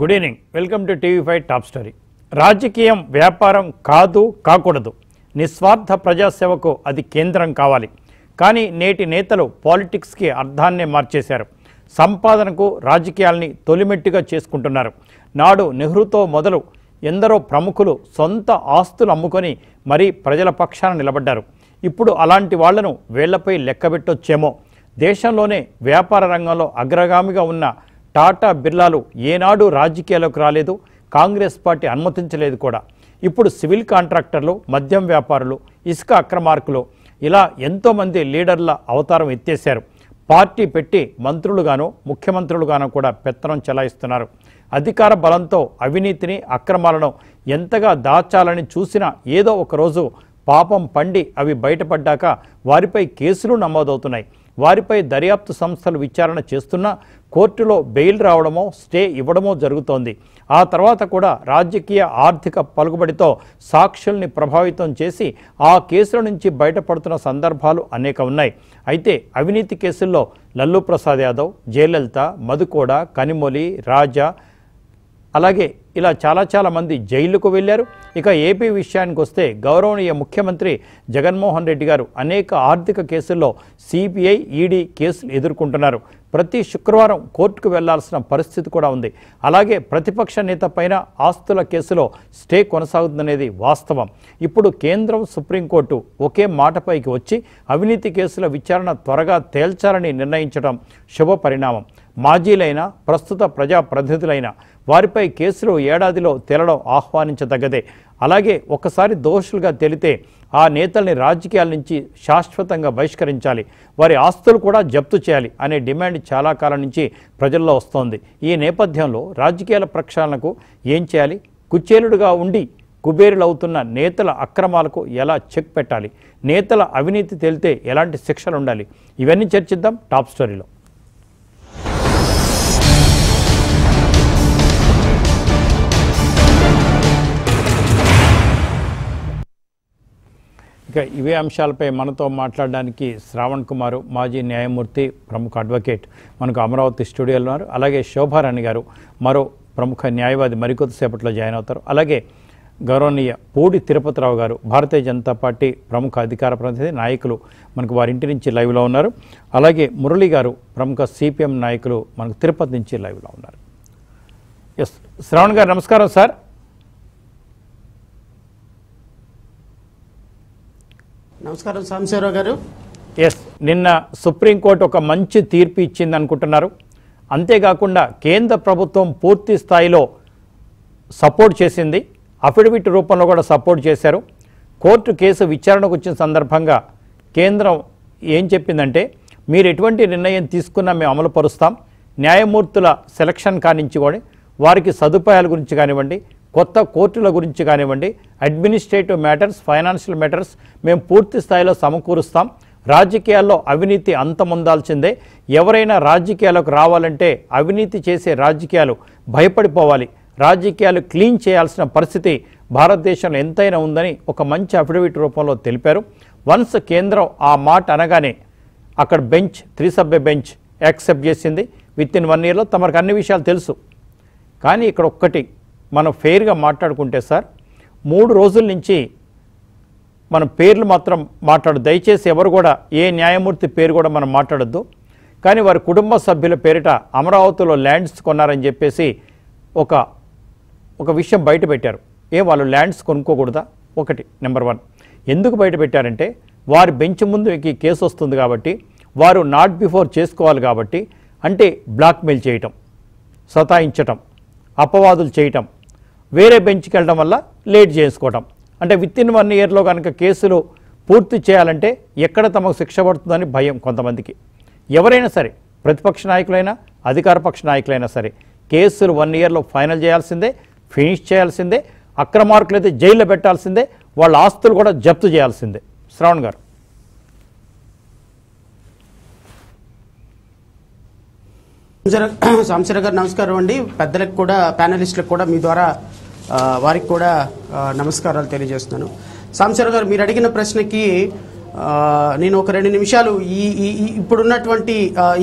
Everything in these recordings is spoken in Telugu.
Good evening, welcome to TV5 top story. రాజకీయం వ్యాపారం కాదు, కాకూడదు. నిస్వార్థ ప్రజాసేవకు అది కేంద్రం కావాలి. కానీ నేటి నేతలు పాలిటిక్స్కి అర్థాన్నే మార్చేశారు. సంపాదనకు రాజకీయాల్ని తొలిమెట్టుగా చేసుకుంటున్నారు. నాడు నెహ్రూతో మొదలు ఎందరో ప్రముఖులు సొంత ఆస్తులు అమ్ముకొని మరీ ప్రజల పక్షాన నిలబడ్డారు. ఇప్పుడు అలాంటి వాళ్లను వేళ్లపై లెక్కబెట్టొచ్చేమో. దేశంలోనే వ్యాపార రంగంలో అగ్రగామిగా ఉన్న టాటా బిర్లాలు ఏనాడు రాజకీయాలకు రాలేదు, కాంగ్రెస్ పార్టీ అనుమతించలేదు కూడా. ఇప్పుడు సివిల్ కాంట్రాక్టర్లు, మద్యం వ్యాపారులు, ఇసుక అక్రమార్కులు ఇలా ఎంతోమంది లీడర్ల అవతారం ఎత్తేశారు. పార్టీ పెట్టి మంత్రులుగానో ముఖ్యమంత్రులుగానో కూడా పెత్తనం చెలాయిస్తున్నారు. అధికార బలంతో అవినీతిని, అక్రమాలను ఎంతగా దాచాలని చూసినా ఏదో ఒకరోజు పాపం పండి అవి బయటపడ్డాక వారిపై కేసులు నమోదవుతున్నాయి. వారిపై దర్యాప్తు సంస్థలు విచారణ చేస్తున్నా కోర్టులో బెయిల్ రావడమో స్టే ఇవ్వడమో జరుగుతోంది. ఆ తర్వాత కూడా రాజకీయ ఆర్థిక పలుకుబడితో సాక్షుల్ని ప్రభావితం చేసి ఆ కేసుల నుంచి బయటపడుతున్న సందర్భాలు అనేక ఉన్నాయి. అయితే అవినీతి కేసుల్లో లల్లూ ప్రసాద్ యాదవ్, జయలలిత, మధుకోడ, కనిమొలి, రాజా అలాగే ఇలా చాలా మంది జైలుకు వెళ్ళారు. ఇక ఏపీ విషయానికి వస్తే గౌరవనీయ ముఖ్యమంత్రి జగన్మోహన్ రెడ్డి గారు అనేక ఆర్థిక కేసుల్లో సిబిఐ, ఈడీ కేసులు ఎదుర్కొంటున్నారు. ప్రతి శుక్రవారం కోర్టుకు వెళ్లాల్సిన పరిస్థితి కూడా ఉంది. అలాగే ప్రతిపక్ష నేత పైన ఆస్తుల కేసులో స్టే కొనసాగుతుందనేది వాస్తవం. ఇప్పుడు కేంద్రం, సుప్రీంకోర్టు ఒకే మాటపైకి వచ్చి అవినీతి కేసుల విచారణ త్వరగా తేల్చాలని నిర్ణయించడం శుభ పరిణామం. మాజీలైన, ప్రస్తుత ప్రజాప్రతినిధులైన వారిపై కేసులు ఏడాదిలో తేలడం ఆహ్వానించదగ్గదే. అలాగే ఒకసారి దోషులుగా తేలితే ఆ నేతల్ని రాజకీయాల నుంచి శాశ్వతంగా బహిష్కరించాలి, వారి ఆస్తులు కూడా జప్తు చేయాలి అనే డిమాండ్ చాలా కాలం నుంచి ప్రజల్లో వస్తోంది. ఈ నేపథ్యంలో రాజకీయాల ప్రక్షాళనకు ఏం చేయాలి? కుచేలుడుగా ఉండి కుబేరులవుతున్న నేతల అక్రమాలకు ఎలా చెక్ పెట్టాలి? నేతల అవినీతి తేలితే ఎలాంటి శిక్షలు ఉండాలి? ఇవన్నీ చర్చిద్దాం టాప్ స్టోరీలో. ఇక ఇవే అంశాలపై మనతో మాట్లాడడానికి శ్రావణ్ కుమారు, మాజీ న్యాయమూర్తి, ప్రముఖ అడ్వకేట్, మనకు అమరావతి స్టూడియోలో ఉన్నారు. అలాగే శోభారాణి గారు, మరో ప్రముఖ న్యాయవాది, మరికొద్దిసేపట్లో జాయిన్ అవుతారు. అలాగే గౌరవనీయ పూడి తిరుపతిరావు గారు, భారతీయ జనతా పార్టీ ప్రముఖ అధికార ప్రతినిధి, నాయకులు, మనకు వారింటి నుంచి లైవ్లో ఉన్నారు. అలాగే మురళి గారు, ప్రముఖ సిపిఎం నాయకులు, మనకు తిరుపతి నుంచి లైవ్లో ఉన్నారు. ఎస్ శ్రావణ్ గారు, నమస్కారం సార్. నమస్కారం సాంబశివరావు గారు. ఎస్, నిన్న సుప్రీంకోర్టు ఒక మంచి తీర్పు ఇచ్చింది అనుకుంటున్నారు. అంతేకాకుండా కేంద్ర ప్రభుత్వం పూర్తి స్థాయిలో సపోర్ట్ చేసింది, అఫిడవిట్ రూపంలో కూడా సపోర్ట్ చేశారు. కోర్టు కేసు విచారణకు వచ్చిన సందర్భంగా కేంద్రం ఏం చెప్పిందంటే, మీరు ఎటువంటి నిర్ణయం తీసుకున్నా మేము అమలు పరుస్తాం. న్యాయమూర్తుల సెలక్షన్ కానివ్వండి, వారికి సదుపాయాల గురించి కానివ్వండి, కొత్త కోర్టుల గురించి కానివ్వండి, అడ్మినిస్ట్రేటివ్ మ్యాటర్స్, ఫైనాన్షియల్ మ్యాటర్స్ మేము పూర్తి స్థాయిలో సమకూరుస్తాం. రాజకీయాల్లో అవినీతి అంతమొందాల్సిందే. ఎవరైనా రాజకీయాలకు రావాలంటే అవినీతి చేసే రాజకీయాలు భయపడిపోవాలి. రాజకీయాలు క్లీన్ చేయాల్సిన పరిస్థితి భారతదేశంలో ఎంతైనా ఉందని ఒక మంచి అఫిడవిట్ రూపంలో తెలిపారు. వన్స్ కేంద్రం ఆ మాట అనగానే అక్కడ బెంచ్, 3 సభ్య బెంచ్ యాక్సెప్ట్ చేసింది. within 1 yearలో తమకు అన్ని విషయాలు తెలుసు. కానీ ఇక్కడ ఒక్కటి మనం ఫెయిర్గా మాట్లాడుకుంటే సార్, 3 రోజుల నుంచి మనం పేర్లు మాత్రం మాట్లాడద్దు. దయచేసి ఎవరు కూడా ఏ న్యాయమూర్తి పేరు కూడా మనం మాట్లాడద్దు. కానీ వారి కుటుంబ సభ్యుల పేరిట అమరావతిలో ల్యాండ్స్ కొన్నారని చెప్పేసి ఒక విషయం బయట పెట్టారు. వాళ్ళు ల్యాండ్స్ కొనుక్కోకూడదా? ఒకటి. నెంబర్ 1, ఎందుకు బయట పెట్టారంటే వారి బెంచ్ ముందు ఈ కేసు వస్తుంది కాబట్టి వారు నాట్ బిఫోర్ చేసుకోవాలి కాబట్టి, అంటే బ్లాక్మెయిల్ చేయటం, సతాయించటం, అపవాదులు చేయటం, వేరే బెంచ్కి వెళ్ళడం వల్ల లేట్ చేసుకోవటం. అంటే within 1 yearలో కనుక కేసులు పూర్తి చేయాలంటే ఎక్కడ తమకు శిక్ష పడుతుందని భయం కొంతమందికి. ఎవరైనా సరే, ప్రతిపక్ష నాయకులైనా అధికారపక్ష నాయకులైనా సరే, కేసులు 1 yearలో ఫైనల్ చేయాల్సిందే, ఫినిష్ చేయాల్సిందే. అక్రమార్కులు అయితే జైల్లో పెట్టాల్సిందే, వాళ్ళ ఆస్తులు కూడా జప్తు చేయాల్సిందే. శ్రావణ్ గారు. సాంశీరావు గారు నమస్కారం అండి. పెద్దలకు కూడా, ప్యానలిస్టులకు కూడా, మీ ద్వారా వారికి కూడా నమస్కారాలు తెలియజేస్తున్నాను. సాంశీరావు గారు, మీరు అడిగిన ప్రశ్నకి నేను ఒక 2 నిమిషాలు ఇప్పుడున్నటువంటి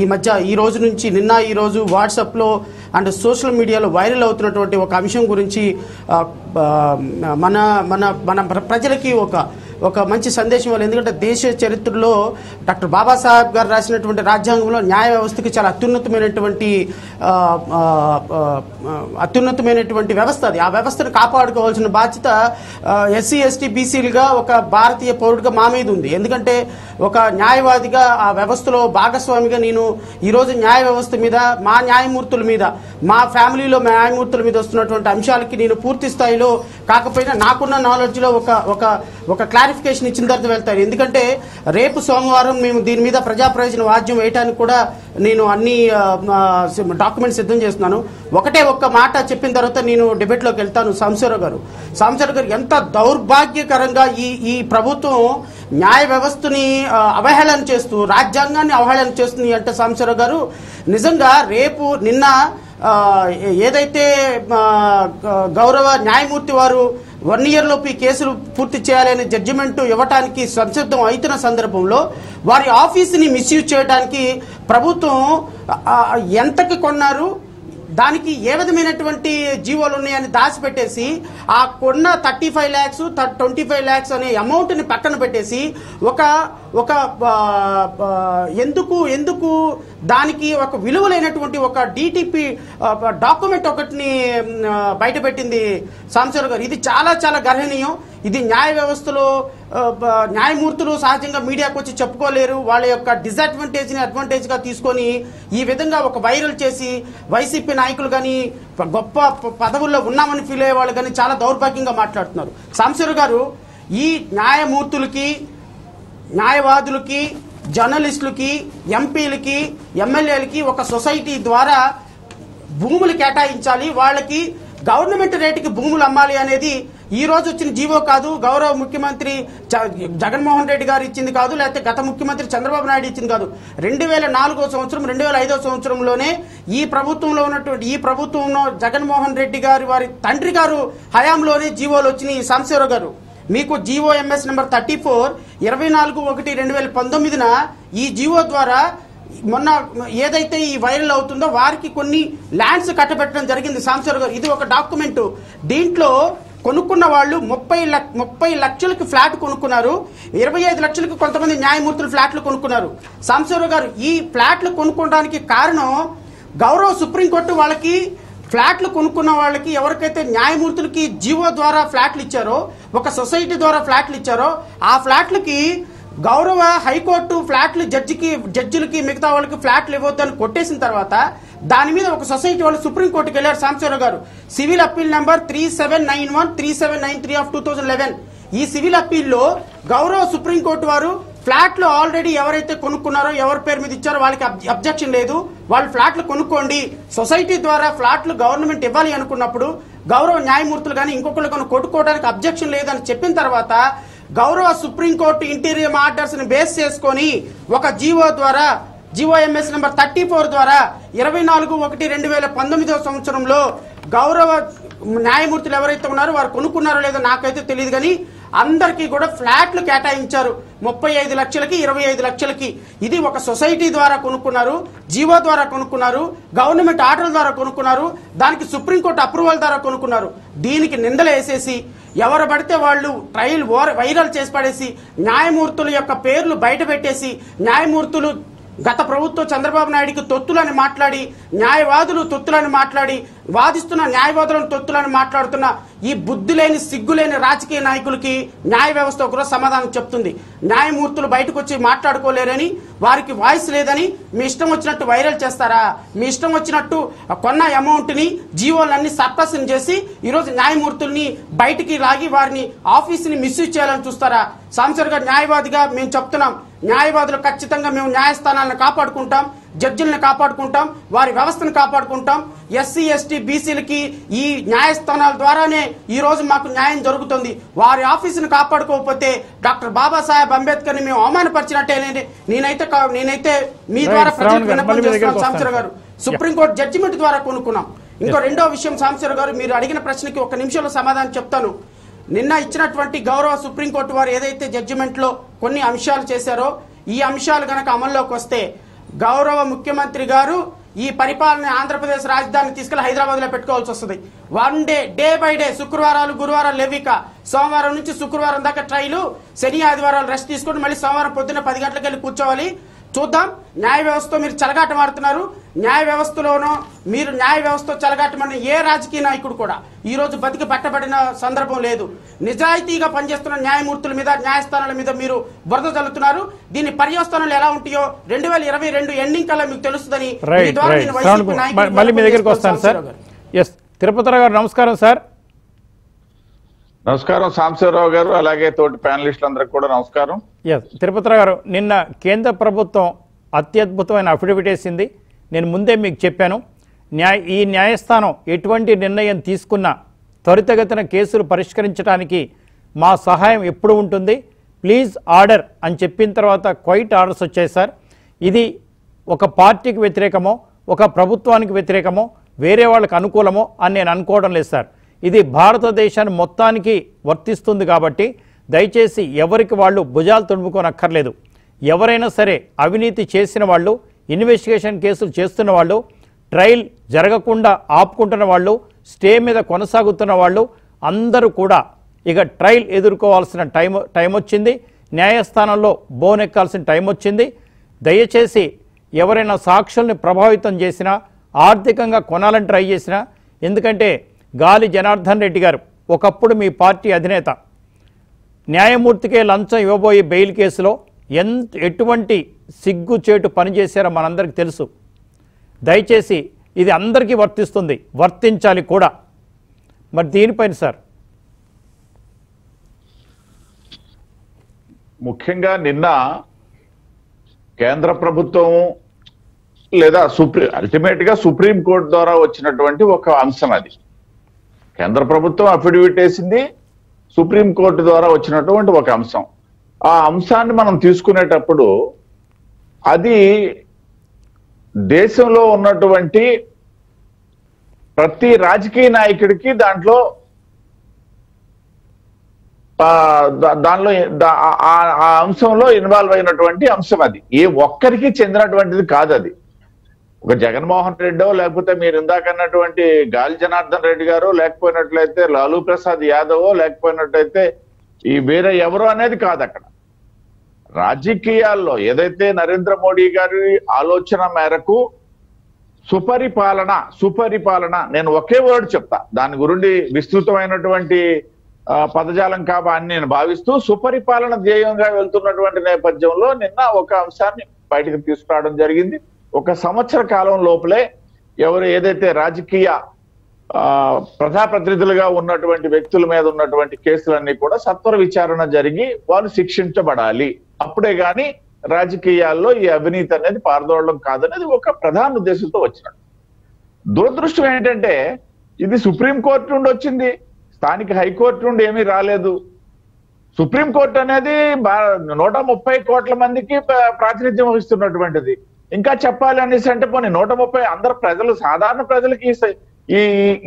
ఈ మధ్య ఈ రోజు నుంచి నిన్న ఈ రోజు వాట్సాప్లో అండ్ సోషల్ మీడియాలో వైరల్ అవుతున్నటువంటి ఒక అంశం గురించి మన మన మన ప్రజలకి ఒక మంచి సందేశం ఇవ్వాలి. ఎందుకంటే దేశ చరిత్రలో డాక్టర్ బాబాసాహెబ్ గారు రాసినటువంటి రాజ్యాంగంలో న్యాయ వ్యవస్థకి చాలా అత్యున్నతమైనటువంటి వ్యవస్థ అది. ఆ వ్యవస్థను కాపాడుకోవాల్సిన బాధ్యత ఎస్సీ ఎస్టీ బీసీలుగా ఒక భారతీయ పౌరుడిగా మా మీద ఉంది. ఎందుకంటే ఒక న్యాయవాదిగా ఆ వ్యవస్థలో భాగస్వామిగా నేను ఈరోజు న్యాయ వ్యవస్థ మీద, మా న్యాయమూర్తుల మీద, మా ఫ్యామిలీలో న్యాయమూర్తుల మీద వస్తున్నటువంటి అంశాలకి నేను పూర్తి స్థాయిలో కాకపోయినా నాకున్న నాలెడ్జ్లో ఒక క్లారిఫికేషన్ ఇచ్చిన తర్వాత వెళ్తాను. ఎందుకంటే రేపు సోమవారం మేము దీని మీద ప్రజాప్రయోజన వాద్యం వేయడానికి కూడా నేను అన్ని డాక్యుమెంట్స్ సిద్ధం చేస్తున్నాను. ఒక్క మాట చెప్పిన తర్వాత నేను డిబేట్లోకి వెళ్తాను. సాంబశివరావు గారు ఎంత దౌర్భాగ్యకరంగా ఈ ప్రభుత్వం న్యాయ వ్యవస్థని అవహేళన చేస్తూ రాజ్యాంగాన్ని అవహేళన చేస్తుంది అంటే, సాంబశివరావు గారు నిజంగా నిన్న ఏదైతే గౌరవ న్యాయమూర్తి వారు 1 ఇయర్లోపు ఈ కేసులు పూర్తి చేయాలనే జడ్జిమెంట్ ఇవ్వటానికి సంసిద్ధం అవుతున్న సందర్భంలో వారి ఆఫీసుని మిస్యూజ్ చేయడానికి ప్రభుత్వం ఎంతకి కొన్నారు, దానికి ఏ విధమైనటువంటి జీవోలు ఉన్నాయని దాచిపెట్టేసి ఆ కొన్న 35 lakhs 25 lakhs అనే అమౌంట్ని పక్కన పెట్టేసి ఒక ఎందుకు దానికి ఒక విలువలైనటువంటి ఒక DTP డాక్యుమెంట్ ఒకటిని బయటపెట్టింది సాంబశివరావు గారు. ఇది చాలా చాలా గర్హనీయం. ఇది న్యాయ వ్యవస్థలో న్యాయమూర్తులు సహజంగా మీడియాకు వచ్చి చెప్పుకోలేరు. వాళ్ళ యొక్క డిసడ్వాంటేజ్ని అడ్వాంటేజ్గా తీసుకొని ఈ విధంగా ఒక వైరల్ చేసి వైసీపీ నాయకులు కానీ గొప్ప పదవుల్లో ఉన్నామని ఫీల్ అయ్యే వాళ్ళు కానీ చాలా దౌర్భాగ్యంగా మాట్లాడుతున్నారు. సాంబశివరావు గారు, ఈ న్యాయమూర్తులకి, న్యాయవాదులకి, జర్నలిస్టులకి, ఎంపీలకి, ఎమ్మెల్యేలకి ఒక సొసైటీ ద్వారా భూములు కేటాయించాలి, వాళ్ళకి గవర్నమెంట్ రేటుకి భూములు అమ్మాలి అనేది ఈ రోజు వచ్చిన జీవో కాదు, గౌరవ ముఖ్యమంత్రి జగన్మోహన్ రెడ్డి గారు ఇచ్చింది కాదు, లేకపోతే గత ముఖ్యమంత్రి చంద్రబాబు నాయుడు ఇచ్చింది కాదు. 2004వ సంవత్సరం 2005వ సంవత్సరంలోనే ఈ ప్రభుత్వంలో ఉన్నటువంటి జగన్మోహన్ రెడ్డి గారు వారి తండ్రి గారు హయాంలోనే జీవోలు వచ్చినాయి. సాంబశివరావు గారు, మీకు GOMS నెంబర్ 34 24/1/2019న ఈ జీవో ద్వారా మొన్న ఏదైతే ఈ వైరల్ అవుతుందో వారికి కొన్ని ల్యాండ్స్ కట్టబెట్టడం జరిగింది. సాంబశివరావు గారు, ఇది ఒక డాక్యుమెంట్. దీంట్లో కొనుక్కున్న వాళ్ళు 30 లక్షలకి ఫ్లాట్ కొనుక్కున్నారు, 25 లక్షలకి కొంతమంది న్యాయమూర్తులు ఫ్లాట్లు కొనుక్కున్నారు. సాంబశివరావు గారు, ఈ ఫ్లాట్లు కొనుక్కోవడానికి కారణం గౌరవ సుప్రీంకోర్టు వాళ్ళకి ఫ్లాట్లు కొనుక్కున్న వాళ్ళకి ఎవరికైతే న్యాయమూర్తులకి జీవో ద్వారా ఫ్లాట్లు ఇచ్చారో, ఒక సొసైటీ ద్వారా ఫ్లాట్లు ఇచ్చారో, ఆ ఫ్లాట్లకి గౌరవ హైకోర్టు ఫ్లాట్లు జడ్జిలకి మిగతా వాళ్ళకి ఫ్లాట్లు ఇవ్వద్దని కొట్టేసిన తర్వాత దాని మీద ఒక సొసైటీ వాళ్ళు సుప్రీంకోర్టుకి వెళ్ళారు. సాంబశివరావు గారు, సివిల్ అప్పీల్ నెంబర్ 3791/3793/2011 ఈ సివిల్ అప్పీల్లో గౌరవ సుప్రీంకోర్టు వారు ఫ్లాట్లు ఆల్రెడీ ఎవరైతే కొనుక్కున్నారో, ఎవరి పేరు మీద ఇచ్చారో వాళ్ళకి అబ్జెక్షన్ లేదు, వాళ్ళు ఫ్లాట్లు కొనుక్కోండి, సొసైటీ ద్వారా ఫ్లాట్లు గవర్నమెంట్ ఇవ్వాలి అనుకున్నప్పుడు గౌరవ న్యాయమూర్తులు కానీ ఇంకొకళ్ళు కానీ కొట్టుకోవడానికి అబ్జెక్షన్ లేదని చెప్పిన తర్వాత గౌరవ సుప్రీంకోర్టు ఇంటీరియర్ ఆర్డర్స్ ని బేస్ చేసుకొని ఒక జీవో ద్వారా GOMS నెంబర్ 34 ద్వారా 24/1/2019వ సంవత్సరంలో గౌరవ న్యాయమూర్తులు ఎవరైతే ఉన్నారో వారు కొనుక్కున్నారో లేదో నాకైతే తెలియదు కానీ అందరికీ కూడా ఫ్లాట్లు కేటాయించారు 35 లక్షలకి 25 లక్షలకి. ఇది ఒక సొసైటీ ద్వారా కొనుక్కున్నారు, జీవో ద్వారా కొనుక్కున్నారు, గవర్నమెంట్ ఆర్డర్ ద్వారా కొనుక్కున్నారు, దానికి సుప్రీంకోర్టు అప్రూవల్ ద్వారా కొనుక్కున్నారు. దీనికి నిందలు వేసేసి ఎవరు పడితే వాళ్ళు ట్రయల్ వైరల్ చేసి పడేసి న్యాయమూర్తుల యొక్క పేర్లు బయట పెట్టేసి న్యాయమూర్తులు గత ప్రభుత్వం చంద్రబాబు నాయుడికి తొత్తులని మాట్లాడి, న్యాయవాదులు తొత్తులని మాట్లాడి, వాదిస్తున్న న్యాయవాదులను తొత్తులని మాట్లాడుతున్న ఈ బుద్ధులేని సిగ్గులేని రాజకీయ నాయకులకి న్యాయ వ్యవస్థ ఒకరోజు సమాధానం చెప్తుంది. న్యాయమూర్తులు బయటకు వచ్చి మాట్లాడుకోలేరని, వారికి వాయిస్ లేదని మీ ఇష్టం వచ్చినట్టు వైరల్ చేస్తారా? మీ ఇష్టం వచ్చినట్టు కొన్న అమౌంట్ని జీవోలన్నీ సర్పస్ని చేసి ఈరోజు న్యాయమూర్తుల్ని బయటికి లాగి వారిని ఆఫీస్ని మిస్యూజ్ చేయాలని చూస్తారా? సాంబశివరావు గారు, న్యాయవాదిగా మేము చెప్తున్నాం, న్యాయవాదులు ఖచ్చితంగా మేము న్యాయస్థానాలను కాపాడుకుంటాం, జడ్జిలను కాపాడుకుంటాం, వారి వ్యవస్థను కాపాడుకుంటాం. ఎస్సీ ఎస్టీ బీసీలకి ఈ న్యాయస్థానాల ద్వారానే ఈ రోజు మాకు న్యాయం జరుగుతుంది. వారి ఆఫీసును కాపాడుకోకపోతే డాక్టర్ బాబాసాహెబ్ అంబేద్కర్ని మేము అవమానపరిచినట్టే నేనైతే మీ ద్వారా ప్రజలకు విన్నపం చేస్తున్నాను. సాంబశివరావు గారు, సుప్రీంకోర్టు జడ్జిమెంట్ ద్వారా కొనుక్కున్నాం. ఇంకో రెండో విషయం సాంబశివరావు గారు, మీరు అడిగిన ప్రశ్నకి 1 నిమిషంలో సమాధానం చెప్తాను. నిన్న ఇచ్చినటువంటి గౌరవ సుప్రీంకోర్టు వారు ఏదైతే జడ్జిమెంట్లో కొన్ని అంశాలు చేశారో ఈ అంశాలు గనక అమల్లోకి వస్తే గౌరవ ముఖ్యమంత్రి గారు ఈ పరిపాలన ఆంధ్రప్రదేశ్ రాజధాని తీసుకెళ్లి హైదరాబాద్ లో పెట్టుకోవాల్సి వస్తుంది. One day day by day శుక్రవారాలు గురువారాలు లేవిక సోమవారం నుంచి శుక్రవారం దాకా ట్రైలు, శని ఆదివారాలు రెస్ట్ తీసుకుని మళ్ళీ సోమవారం పొద్దున్న 10 గంటలకు వెళ్ళి కూర్చోవాలి. చూద్దాం న్యాయ వ్యవస్థ మీరు చలగాటం ఆడుతున్నారు. న్యాయ వ్యవస్థలోనూ మీరు న్యాయ వ్యవస్థ చలగాటమని ఏ రాజకీయ నాయకుడు కూడా ఈ రోజు బతికి పట్టబడిన సందర్భం లేదు. నిజాయితీగా పనిచేస్తున్న న్యాయమూర్తుల మీద న్యాయస్థానాల మీద మీరు బురద చల్లుతున్నారు. దీని పర్యవస్థానాలు ఎలా ఉంటాయో 2022 ఎండింగ్ కల్లా మీకు తెలుస్తుందని తిరుపతిరావు గారు నమస్కారం సార్. నమస్కారం సాంబశివరావు గారు, అలాగే తోటి ప్యానలిస్టులందరికీ కూడా నమస్కారం. తిరుపతిరావు గారు, నిన్న కేంద్ర ప్రభుత్వం అత్యద్భుతమైన అఫిడవిట్ వేసింది. నేను ముందే మీకు చెప్పాను, ఈ న్యాయస్థానం ఎటువంటి నిర్ణయం తీసుకున్నా త్వరితగతిన కేసులు పరిష్కరించడానికి మా సహాయం ఎప్పుడు ఉంటుంది, ప్లీజ్ ఆర్డర్ అని చెప్పిన తర్వాత క్వైట్ ఆర్డర్స్ వచ్చాయి సార్. ఇది ఒక పార్టీకి వ్యతిరేకమో ఒక ప్రభుత్వానికి వ్యతిరేకమో వేరే వాళ్ళకి అనుకూలమో అని నేను అనుకోవడం లేదు సార్. ఇది భారతదేశాన్ని మొత్తానికి వర్తిస్తుంది కాబట్టి దయచేసి ఎవరికి వాళ్ళు భుజాలు తుడుముకోనక్కర్లేదు. ఎవరైనా సరే అవినీతి చేసిన వాళ్ళు, ఇన్వెస్టిగేషన్ కేసులు చేస్తున్న వాళ్ళు, ట్రయల్ జరగకుండా ఆపుకుంటున్న వాళ్ళు, స్టే మీద కొనసాగుతున్న వాళ్ళు అందరూ కూడా ఇక ట్రయల్ ఎదుర్కోవాల్సిన టైం వచ్చింది. న్యాయస్థానంలో బోనెక్కాల్సిన టైం వచ్చింది. దయచేసి ఎవరైనా సాక్షుల్ని ప్రభావితం చేసినా ఆర్థికంగా కొనాలని ట్రై చేసినా, ఎందుకంటే గాలి జనార్దన్ రెడ్డి గారు ఒకప్పుడు మీ పార్టీ అధినేత న్యాయమూర్తికే లంచం ఇవ్వబోయే బెయిల్ కేసులో ఎటువంటి సిగ్గుచేటు పనిచేశారో మనందరికీ తెలుసు. దయచేసి ఇది అందరికీ వర్తిస్తుంది, వర్తించాలి కూడా. మరి దీనిపైన సార్ ముఖ్యంగా నిన్న కేంద్ర ప్రభుత్వం లేదా అల్టిమేట్గా సుప్రీంకోర్టు ద్వారా వచ్చినటువంటి ఒక అంశం అది. కేంద్ర ప్రభుత్వం అఫిడవిట్ వేసింది, సుప్రీంకోర్టు ద్వారా వచ్చినటువంటి ఒక అంశం. ఆ అంశాన్ని మనం తీసుకునేటప్పుడు అది దేశంలో ఉన్నటువంటి ప్రతి రాజకీయ నాయకుడికి దాంట్లో ఆ అంశంలో ఇన్వాల్వ్ అయినటువంటి అంశం. అది ఏ ఒక్కరికి చెందినటువంటిది కాదు. అది ఒక జగన్మోహన్ రెడ్డో లేకపోతే మీరు ఇందాక అన్నటువంటి గాలి జనార్దన్ రెడ్డి గారు లేకపోయినట్లయితే లాలూ ప్రసాద్ యాదవో లేకపోయినట్లయితే ఈ వేరే ఎవరో అనేది కాదు. అక్కడ రాజకీయాల్లో ఏదైతే నరేంద్ర మోడీ గారి ఆలోచన మేరకు సుపరిపాలన నేను ఒకే వర్డ్ చెప్తా, దాని గురించి విస్తృతమైనటువంటి పదజాలం కాబట్టి నేను భావిస్తూ సుపరిపాలన ధ్యేయంగా వెళ్తున్నటువంటి నేపథ్యంలో నిన్న ఒక అంశాన్ని బయటకు తీసుకురావడం జరిగింది. 1 సంవత్సర కాలం లోపలే ఎవరు ఏదైతే రాజకీయ ప్రజాప్రతినిధులుగా ఉన్నటువంటి వ్యక్తుల మీద ఉన్నటువంటి కేసులన్నీ కూడా సత్వర విచారణ జరిగి వాళ్ళు శిక్షించబడాలి. అప్పుడే గాని రాజకీయాల్లో ఈ అవినీతి అనేది పారదోళడం కాదనేది ఒక ప్రధాన ఉద్దేశంతో వచ్చినట్టు. దురదృష్టం ఏంటంటే ఇది సుప్రీంకోర్టు నుండి వచ్చింది, స్థానిక హైకోర్టు నుండి ఏమీ రాలేదు. సుప్రీంకోర్టు అనేది 130 కోట్ల మందికి ప్రాతినిధ్యం వహిస్తున్నటువంటిది. ఇంకా చెప్పాలి అనేసి అంటే పోనీ 130 అందరు ప్రజలు సాధారణ ప్రజలకి ఈ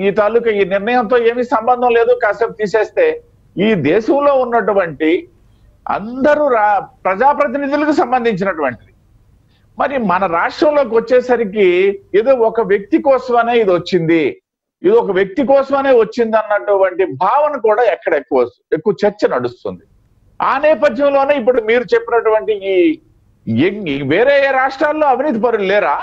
ఈ తాలూకా ఈ నిర్ణయంతో ఏమీ సంబంధం లేదు కాసేపు తీసేస్తే, ఈ దేశంలో ఉన్నటువంటి అందరూ ప్రజాప్రతినిధులకు సంబంధించినటువంటిది. మరి మన రాష్ట్రంలోకి వచ్చేసరికి ఏదో ఒక వ్యక్తి కోసమనే ఇది వచ్చింది, ఇది ఒక వ్యక్తి కోసమనే వచ్చింది అన్నటువంటి భావన కూడా ఎక్కడ ఎక్కువ చర్చ నడుస్తుంది. ఆ నేపథ్యంలోనే ఇప్పుడు మీరు చెప్పినటువంటి ఈ వేరే రాష్ట్రాల్లో అవినీతి పరులు లేరా?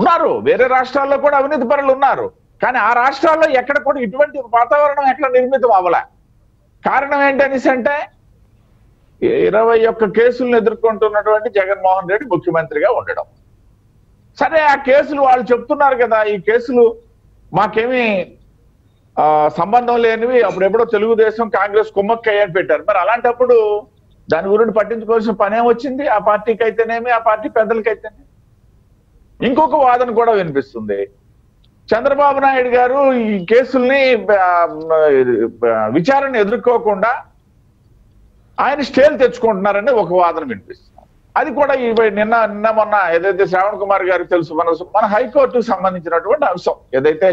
ఉన్నారు, వేరే రాష్ట్రాల్లో కూడా అవినీతి పరులు ఉన్నారు. కానీ ఆ రాష్ట్రాల్లో ఎక్కడ కూడా ఇటువంటి వాతావరణం ఎక్కడ నిర్మితం అవ్వలే. కారణం ఏంటనేసి అంటే 21 కేసులను ఎదుర్కొంటున్నటువంటి జగన్మోహన్ రెడ్డి ముఖ్యమంత్రిగా ఉండడం. సరే ఆ కేసులు వాళ్ళు చెప్తున్నారు కదా, ఈ కేసులు మాకేమీ సంబంధం లేనివి, అప్పుడెప్పుడో తెలుగుదేశం కాంగ్రెస్ కుమ్మక్కయ్యని పెట్టారు. మరి అలాంటప్పుడు దాని గురించి పట్టించుకోవాల్సిన పనే వచ్చింది ఆ పార్టీకి అయితేనేమి ఆ పార్టీ పెద్దలకైతేనే. ఇంకొక వాదన కూడా వినిపిస్తుంది, చంద్రబాబు నాయుడు గారు ఈ కేసుల్ని విచారణ ఎదుర్కోకుండా ఆయన స్టేలు తెచ్చుకుంటున్నారని ఒక వాదన వినిపిస్తుంది. అది కూడా నిన్న మొన్న ఏదైతే శ్రావణ్ కుమార్ గారికి తెలుసు, మన హైకోర్టుకు సంబంధించినటువంటి అంశం ఏదైతే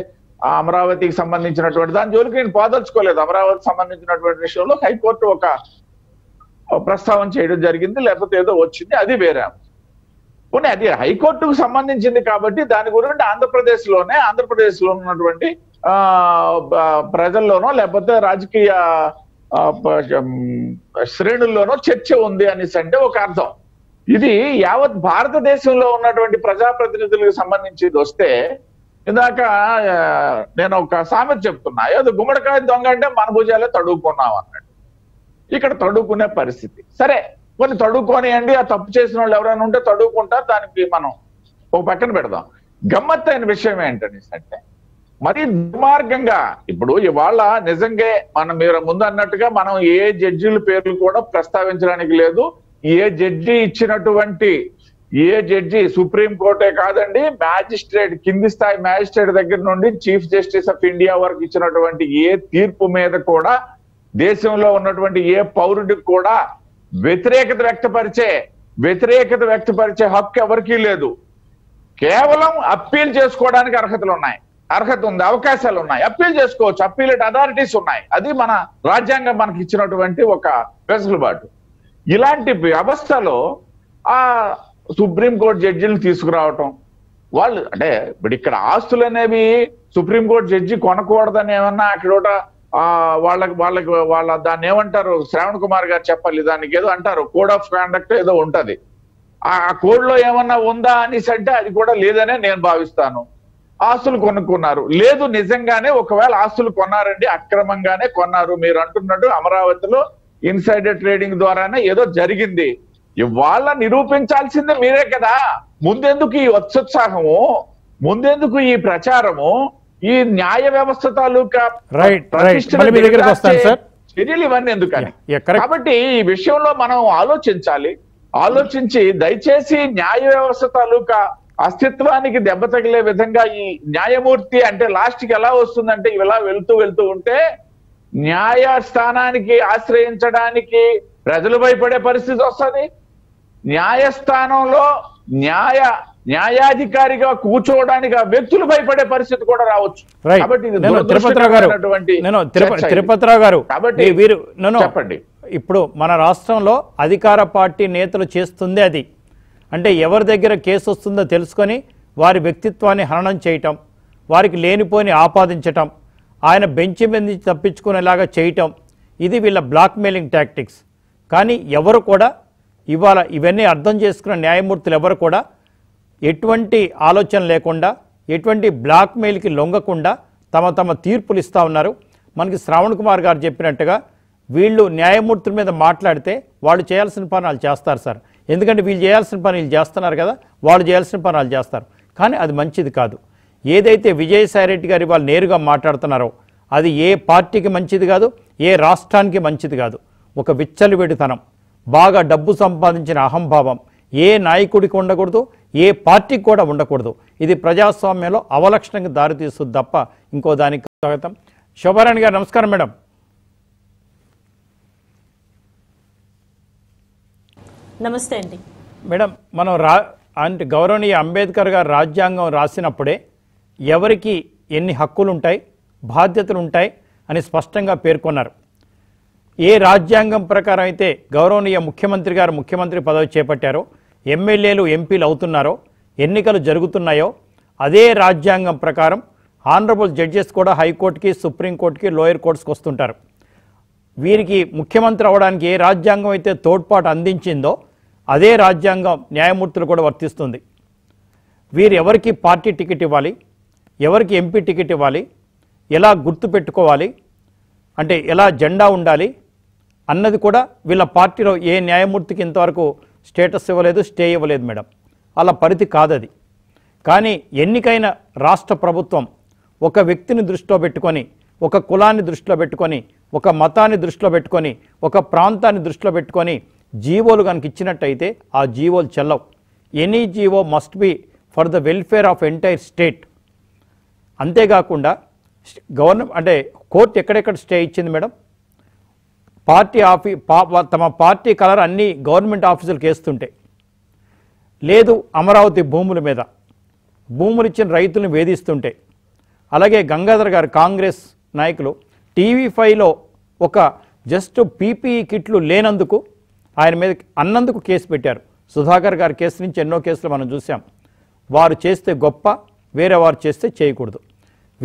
అమరావతికి సంబంధించినటువంటి దాని జోలికి నేను పోదలుచుకోలేదు. అమరావతికి సంబంధించినటువంటి విషయంలో హైకోర్టు ఒక ప్రస్తావన చేయడం జరిగింది, లేకపోతే ఏదో వచ్చింది, అది వేరే. పోనీ అది హైకోర్టుకు సంబంధించింది కాబట్టి దాని గురించి ఆంధ్రప్రదేశ్లో ఉన్నటువంటి ప్రజల్లోనో లేకపోతే రాజకీయ శ్రేణుల్లోనో చర్చ ఉంది అనేసి అంటే ఒక అర్థం. ఇది యావత్ భారతదేశంలో ఉన్నటువంటి ప్రజాప్రతినిధులకు సంబంధించింది వస్తే, ఇందాక నేను ఒక సామెత చెప్తున్నా, ఏదో గుమ్మడికాయ దొంగ అంటే మన భుజాలే తడువుకున్నాం అన్నాడు. ఇక్కడ తడువుకునే పరిస్థితి, సరే కొన్ని తడువుకోనియండి, ఆ తప్పు చేసిన వాళ్ళు ఎవరైనా ఉంటే తడువుకుంటారు, దానికి మనం ఒక పక్కన పెడదాం. గమ్మత్తు అయిన విషయం ఏంటంటే మరీ దుర్మార్గంగా ఇప్పుడు ఇవాళ నిజంగా మనం మీరు ముందు అన్నట్టుగా మనం ఏ జడ్జీల పేర్లు కూడా ప్రస్తావించడానికి లేదు. ఏ జడ్జి సుప్రీంకోర్టే కాదండి, మ్యాజిస్ట్రేట్, కింది స్థాయి మ్యాజిస్ట్రేట్ దగ్గర నుండి చీఫ్ జస్టిస్ ఆఫ్ ఇండియా వరకు ఇచ్చినటువంటి ఏ తీర్పు మీద కూడా దేశంలో ఉన్నటువంటి ఏ పౌరుడికి కూడా వ్యతిరేకత వ్యక్తపరిచే హక్కు ఎవరికీ లేదు. కేవలం అప్పీల్ చేసుకోవడానికి అర్హత ఉంది, అవకాశాలు ఉన్నాయి, అప్పీల్ చేసుకోవచ్చు, అప్పీలేట్ అథారిటీస్ ఉన్నాయి. అది మన రాజ్యాంగం మనకి ఇచ్చినటువంటి ఒక వెసులుబాటు. ఇలాంటి వ్యవస్థలో ఆ సుప్రీంకోర్టు జడ్జీలు తీసుకురావటం, వాళ్ళు అంటే ఇప్పుడు ఇక్కడ ఆస్తులు అనేవి సుప్రీంకోర్టు జడ్జి కొనకూడదని ఏమన్నా అక్కడ వాళ్ళ దాన్ని ఏమంటారు, శ్రావణ్ కుమార్ గారు చెప్పాలి, దానికి ఏదో అంటారు, కోడ్ ఆఫ్ కాండక్ట్ ఏదో ఉంటుంది. ఆ కోడ్లో ఏమన్నా ఉందా అనేసి అంటే అది కూడా లేదనే నేను భావిస్తాను. ఆస్తులు కొనుక్కున్నారు, లేదు నిజంగానే ఒకవేళ ఆస్తులు కొన్నారండి, అక్రమంగానే కొన్నారు, మీరు అంటున్నట్టు అమరావతిలో ఇన్సైడర్ ట్రేడింగ్ ద్వారానే ఏదో జరిగింది, ఇవాళ నిరూపించాల్సిందే మీరే కదా. ముందెందుకు ఈ అత్యుత్సాహము, ముందెందుకు ఈ ప్రచారము, ఈ న్యాయ వ్యవస్థ తాలూకా చర్యలు ఇవన్నీ ఎందుకని? కాబట్టి ఈ విషయంలో మనం ఆలోచించి దయచేసి న్యాయ వ్యవస్థ తాలూకా అస్తిత్వానికి దెబ్బ తగిలే విధంగా ఈ న్యాయమూర్తి అంటే లాస్ట్కి ఎలా వస్తుందంటే ఇలా వెళ్తూ ఉంటే న్యాయ స్థానానికి ఆశ్రయించడానికి ప్రజలు భయపడే పరిస్థితి వస్తుంది. న్యాయస్థానంలో న్యాయాధికారిగా కూర్చోవడానికి ఆ వ్యక్తులు భయపడే పరిస్థితి కూడా రావచ్చు. కాబట్టి తిరుపతిరావు గారు చెప్పండి, ఇప్పుడు మన రాష్ట్రంలో అధికార పార్టీ నేతలు చేస్తుంది అది అంటే ఎవరి దగ్గర కేసు వస్తుందో తెలుసుకొని వారి వ్యక్తిత్వాన్ని హరణం చేయటం, వారికి లేనిపోని ఆపాదించటం, ఆయన బెంచ్ మీద తప్పించుకునేలాగా చేయటం, ఇది వీళ్ళ బ్లాక్మెయిలింగ్ టాక్టిక్స్. కానీ ఎవరు కూడా ఇవాళ ఇవన్నీ అర్థం చేసుకున్న న్యాయమూర్తులు ఎవరు కూడా ఎటువంటి ఆలోచన లేకుండా, ఎటువంటి బ్లాక్మెయిల్కి లొంగకుండా తమ తీర్పులు ఇస్తూ ఉన్నారు. మనకి శ్రావణ్ కుమార్ గారు చెప్పినట్టుగా వీళ్ళు న్యాయమూర్తుల మీద మాట్లాడితే వాళ్ళు చేయాల్సిన పనులు చేస్తారు సార్, ఎందుకంటే వీళ్ళు చేయాల్సిన పనులు చేస్తున్నారు కదా, వాళ్ళు చేయాల్సిన పనులు చేస్తారు, కానీ అది మంచిది కాదు. ఏదైతే విజయసాయి రెడ్డి గారు వాళ్ళు నేరుగా మాట్లాడుతున్నారో అది ఏ పార్టీకి మంచిది కాదు, ఏ రాష్ట్రానికి మంచిది కాదు. ఒక విచ్చలవిడితనం, బాగా డబ్బు సంపాదించిన అహంభావం ఏ నాయకుడికి ఉండకూడదు, ఏ పార్టీకి కూడా ఉండకూడదు. ఇది ప్రజాస్వామ్యంలో అవలక్షణంగా దారితీస్తుంది తప్ప ఇంకో దానికి. స్వాగతం శోభారాణి గారు, నమస్కారం మేడం. నమస్తే అండి మేడం. మనం అంటే గౌరవనీయ అంబేద్కర్ గారు రాజ్యాంగం రాసినప్పుడే ఎవరికి ఎన్ని హక్కులుంటాయి, బాధ్యతలు ఉంటాయి అని స్పష్టంగా పేర్కొన్నారు. ఏ రాజ్యాంగం ప్రకారం అయితే గౌరవనీయ ముఖ్యమంత్రి గారు ముఖ్యమంత్రి పదవి చేపట్టారో, ఎమ్మెల్యేలు ఎంపీలు అవుతున్నారో, ఎన్నికలు జరుగుతున్నాయో, అదే రాజ్యాంగం ప్రకారం ఆనరబుల్ జడ్జెస్ కూడా హైకోర్టుకి, సుప్రీంకోర్టుకి, లోయర్ కోర్ట్స్కి వస్తుంటారు. వీరికి ముఖ్యమంత్రి అవడానికి ఏ రాజ్యాంగం అయితే తోడ్పాటు అందించిందో అదే రాజ్యాంగం న్యాయమూర్తులు కూడా వర్తిస్తుంది. వీరు ఎవరికి పార్టీ టికెట్ ఇవ్వాలి, ఎవరికి ఎంపీ టికెట్ ఇవ్వాలి, ఎలా గుర్తు పెట్టుకోవాలి, అంటే ఎలా జెండా ఉండాలి అన్నది కూడా వీళ్ళ పార్టీలో ఏ న్యాయమూర్తికి ఇంతవరకు స్టేటస్ ఇవ్వలేదు, స్టే ఇవ్వలేదు మేడం. అలా పరిధి కాదది. కానీ ఎన్నికైన రాష్ట్ర ప్రభుత్వం ఒక వ్యక్తిని దృష్టిలో పెట్టుకొని, ఒక కులాన్ని దృష్టిలో పెట్టుకొని, ఒక మతాన్ని దృష్టిలో పెట్టుకొని, ఒక ప్రాంతాన్ని దృష్టిలో పెట్టుకొని జీవోలు కనుక ఇచ్చినట్టయితే ఆ జీవోలు చెల్లవు. Any GO must be for the welfare of entire state. అంతేకాకుండా అంటే కోర్టు ఎక్కడెక్కడ స్టే ఇచ్చింది మేడం? తమ పార్టీ కలర్ అన్ని గవర్నమెంట్ ఆఫీసులకు వేస్తుంటే, లేదు అమరావతి భూముల మీద భూములు ఇచ్చిన రైతులను వేధిస్తుంటే, అలాగే గంగాధర్ గారు కాంగ్రెస్ నాయకులు టీవీ 5లో ఒక జస్ట్ పీపీఈ కిట్లు లేనందుకు ఆయన మీద అన్నందుకు కేసు పెట్టారు. సుధాకర్ గారి కేసు నుంచి ఎన్నో కేసులు మనం చూసాం. వారు చేస్తే గొప్ప, వేరే వారు చేస్తే చేయకూడదు.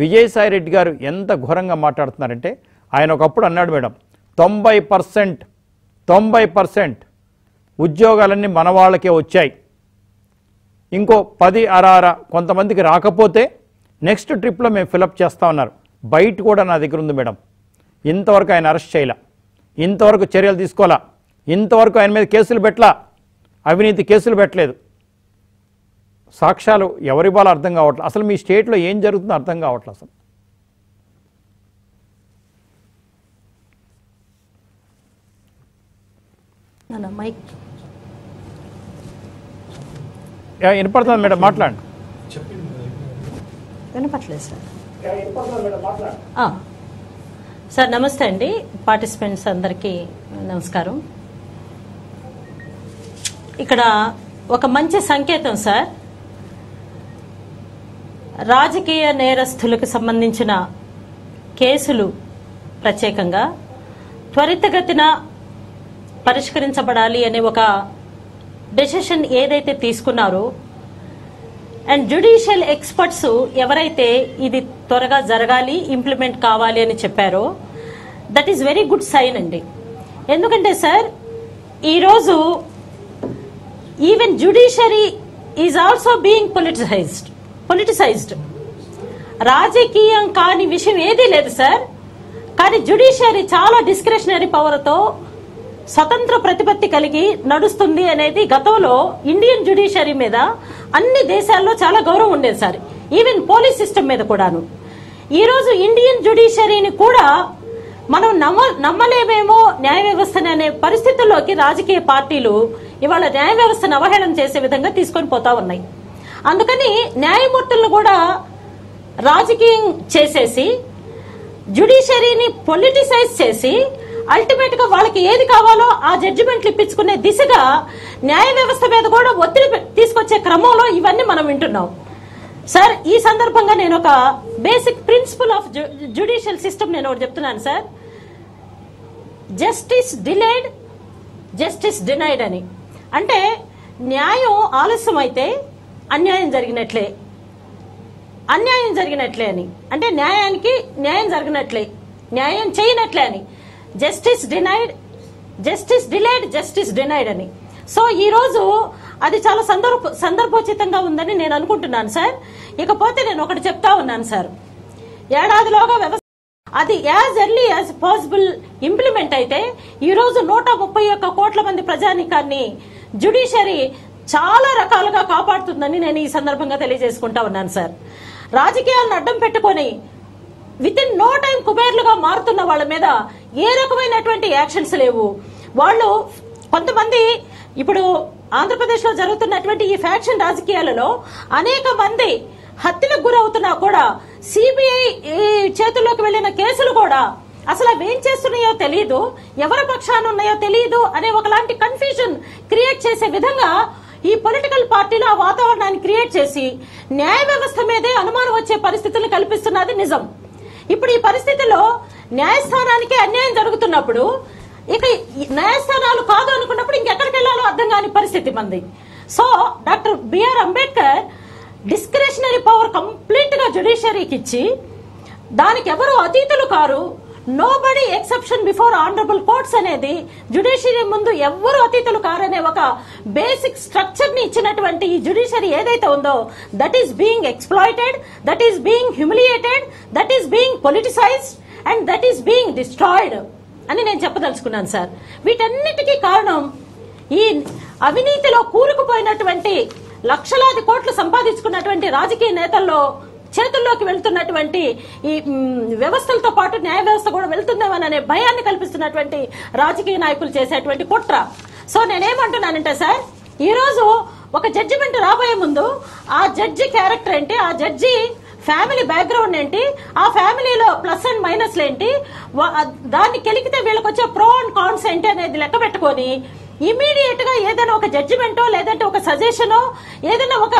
విజయసాయి రెడ్డి గారు ఎంత ఘోరంగా మాట్లాడుతున్నారంటే, ఆయన ఒకప్పుడు అన్నాడు మేడం, 90% ఉద్యోగాలన్నీ మన వాళ్ళకే వచ్చాయి, ఇంకో 10 కొంతమందికి రాకపోతే నెక్స్ట్ ట్రిప్లో మేము ఫిలప్ చేస్తా ఉన్నారు. బయట కూడా నా దగ్గర ఉంది మేడం. ఇంతవరకు ఆయన అరెస్ట్ చేయలా, ఇంతవరకు చర్యలు తీసుకోవాలా, ఇంతవరకు ఆయన మీద కేసులు పెట్టలా, అవినీతి కేసులు పెట్టలేదు. సాక్ష్యాలు ఎవరివాళ్ళు అర్థం కావట్లేదు. అసలు మీ స్టేట్లో ఏం జరుగుతుందో అర్థం కావట్లేదు. అసలు వినపడుతుంది మేడం, మాట్లాడండి. వినపట్లేదు సార్. సార్ నమస్తే అండి. పార్టిసిపెంట్స్ అందరికీ నమస్కారం. ఇక్కడ ఒక మంచి సంకేతం సార్, రాజకీయ నేరస్తులకు సంబంధించిన కేసులు ప్రత్యేకంగా త్వరితగతిన పరిష్కరించబడాలి అనే ఒక డెసిషన్ ఏదైతే తీసుకున్నారో, అండ్ జ్యుడిషియల్ ఎక్స్పర్ట్స్ ఎవరైతే ఇది త్వరగా జరగాలి, ఇంప్లిమెంట్ కావాలి అని చెప్పారో, that is very good sign అండి. ఎందుకంటే సార్ ఈరోజు even judiciary is also being politicised. రాజకీయం కాని విషయం ఏదీ లేదు సార్, కానీ జ్యుడిషియరీ చాలా డిస్క్రిషనరీ పవర్తో స్వతంత్ర ప్రతిపత్తి కలిగి నడుస్తుంది అనేది గతంలో ఇండియన్ జ్యుడిషియరీ మీద అన్ని దేశాల్లో చాలా గౌరవం ఉండేది సార్, ఈవెన్ పోలీస్ సిస్టమ్ మీద కూడాను. ఈరోజు ఇండియన్ జ్యుడిషియరీని కూడా మనం నమ్మలేమేమో న్యాయ వ్యవస్థని అనే పరిస్థితుల్లోకి రాజకీయ పార్టీలు ఇవాళ న్యాయ వ్యవస్థను అవహేళన చేసే విధంగా తీసుకొని పోతా ఉన్నాయి. అందుకని న్యాయమూర్తులను కూడా రాజకీయం చేసేసి జ్యుడిషియరీని పొలిటిసైజ్ చేసి అల్టిమేట్ గా వాళ్ళకి ఏది కావాలో ఆ జడ్జిమెంట్లు ఇప్పించుకునే దిశగా న్యాయ వ్యవస్థ మీద కూడా ఒత్తిడి తీసుకొచ్చే క్రమంలో ఇవన్నీ మనం వింటున్నాం సార్. ఈ సందర్భంగా నేను ఒక basic principle of judicial system నేను ఒకటి చెప్తున్నాను sir, justice delayed justice denied అని. అంటే న్యాయం ఆలస్యం అయితే అన్యాయం జరిగినట్లే అని, అంటే న్యాయానికి న్యాయం జరిగినట్లే, న్యాయం చేయనట్లే అని, జస్టిస్ డిలేడ్ జస్టిస్ డినైడ్ అని. సో ఈరోజు అది చాలా సందర్భోచితంగా ఉందని నేను అనుకుంటున్నాను సార్. ఇకపోతే నేను ఒకటి చెప్తా ఉన్నాను సార్, ఏడాదిలోగా వ్యవస్థ అది as early as possible implement అయితే ఈరోజు 131 కోట్ల మంది ప్రజానికాన్ని జ్యుడిషియరీ చాలా రకాలుగా కాపాడుతుందని నేను ఈ సందర్భంగా తెలియజేసుకుంటా ఉన్నాను సార్. రాజకీయాలను అడ్డం పెట్టుకొని విత్ ఇన్ నో టైం కుబేర్లుగా మారుతున్న వాళ్ళ మీద ఏ రకమైనటువంటి యాక్షన్స్ లేవు. వాళ్ళు కొంతమంది ఇప్పుడు ఆంధ్రప్రదేశ్ లో జరుగుతున్నటువంటి ఈ ఫ్యాక్షన్ రాజకీయాలలో అనేక మంది హత్యలకు గురవుతున్నా కూడా సిబిఐ చేతుల్లోకి వెళ్లిన కేసులు కూడా అసలు అవి ఏం చేస్తున్నాయో తెలియదు, ఎవరి పక్షాన ఉన్నాయో తెలియదు అనే ఒకలాంటి కన్ఫ్యూజన్ క్రియేట్ చేసే విధంగా ఈ పొలిటికల్ పార్టీలు ఆ వాతావరణాన్ని క్రియేట్ చేసి న్యాయ వ్యవస్థ మీదే అనుమానం వచ్చే పరిస్థితులు కల్పిస్తున్నది నిజం. ఇప్పుడు ఈ పరిస్థితిలో న్యాయస్థానానికి అన్యాయం జరుగుతున్నప్పుడు, ఇక న్యాయస్థానాలు కాదు అనుకున్నప్పుడు ఇంకెక్కడికి వెళ్లాలో అర్థం కాని పరిస్థితి మంది. So doctor BR Ambedkar discretionary power complete గా జ్యుడిషియరీకి ఇచ్చి దానికి ఎవరు అతీతులు కారు, nobody exception before honourable courts అనేది జ్యుడిషియరీ ముందు ఎవ్వరు అతీతులు కారనే ఒక బేసిక్ స్ట్రక్చర్ ని ఇచ్చినటువంటి ఈ జ్యుడిషియరీ ఏదైతే ఉందో, that is being exploited, that is being humiliated, that is being politicised and that is being destroyed అని నేను చెప్పదలుచుకున్నాను సార్. వీటన్నిటికీ కారణం ఈ అవినీతిలో కూరుకుపోయినటువంటి లక్షలాది కోట్లు సంపాదించుకున్నటువంటి రాజకీయ నేతల్లో చేతుల్లోకి వెళ్తున్నటువంటి ఈ వ్యవస్థలతో పాటు న్యాయ వ్యవస్థ కూడా వెళ్తుందేమోననే భయాన్ని కల్పిస్తున్నటువంటి రాజకీయ నాయకులు చేసేటువంటి కుట్ర. సో నేనేమంటున్నానంటే సార్, ఈరోజు ఒక జడ్జిమెంట్ రాబోయే ముందు ఆ జడ్జి క్యారెక్టర్ ఏంటి, ఆ జడ్జి ఫ్యామిలీ బ్యాక్గ్రౌండ్ ఏంటి, ఆ ఫ్యామిలీలో ప్లస్ అండ్ మైనస్లు ఏంటి, దాన్ని కెలికితే వీళ్ళకి వచ్చే ప్రో అండ్ కాన్స్ ఏంటి అనేది లెక్క పెట్టుకొని ఇమీడియట్ గా ఏదైనా ఒక జడ్జిమెంటో లేదంటే ఒక సజెషనో ఏదైనా ఒక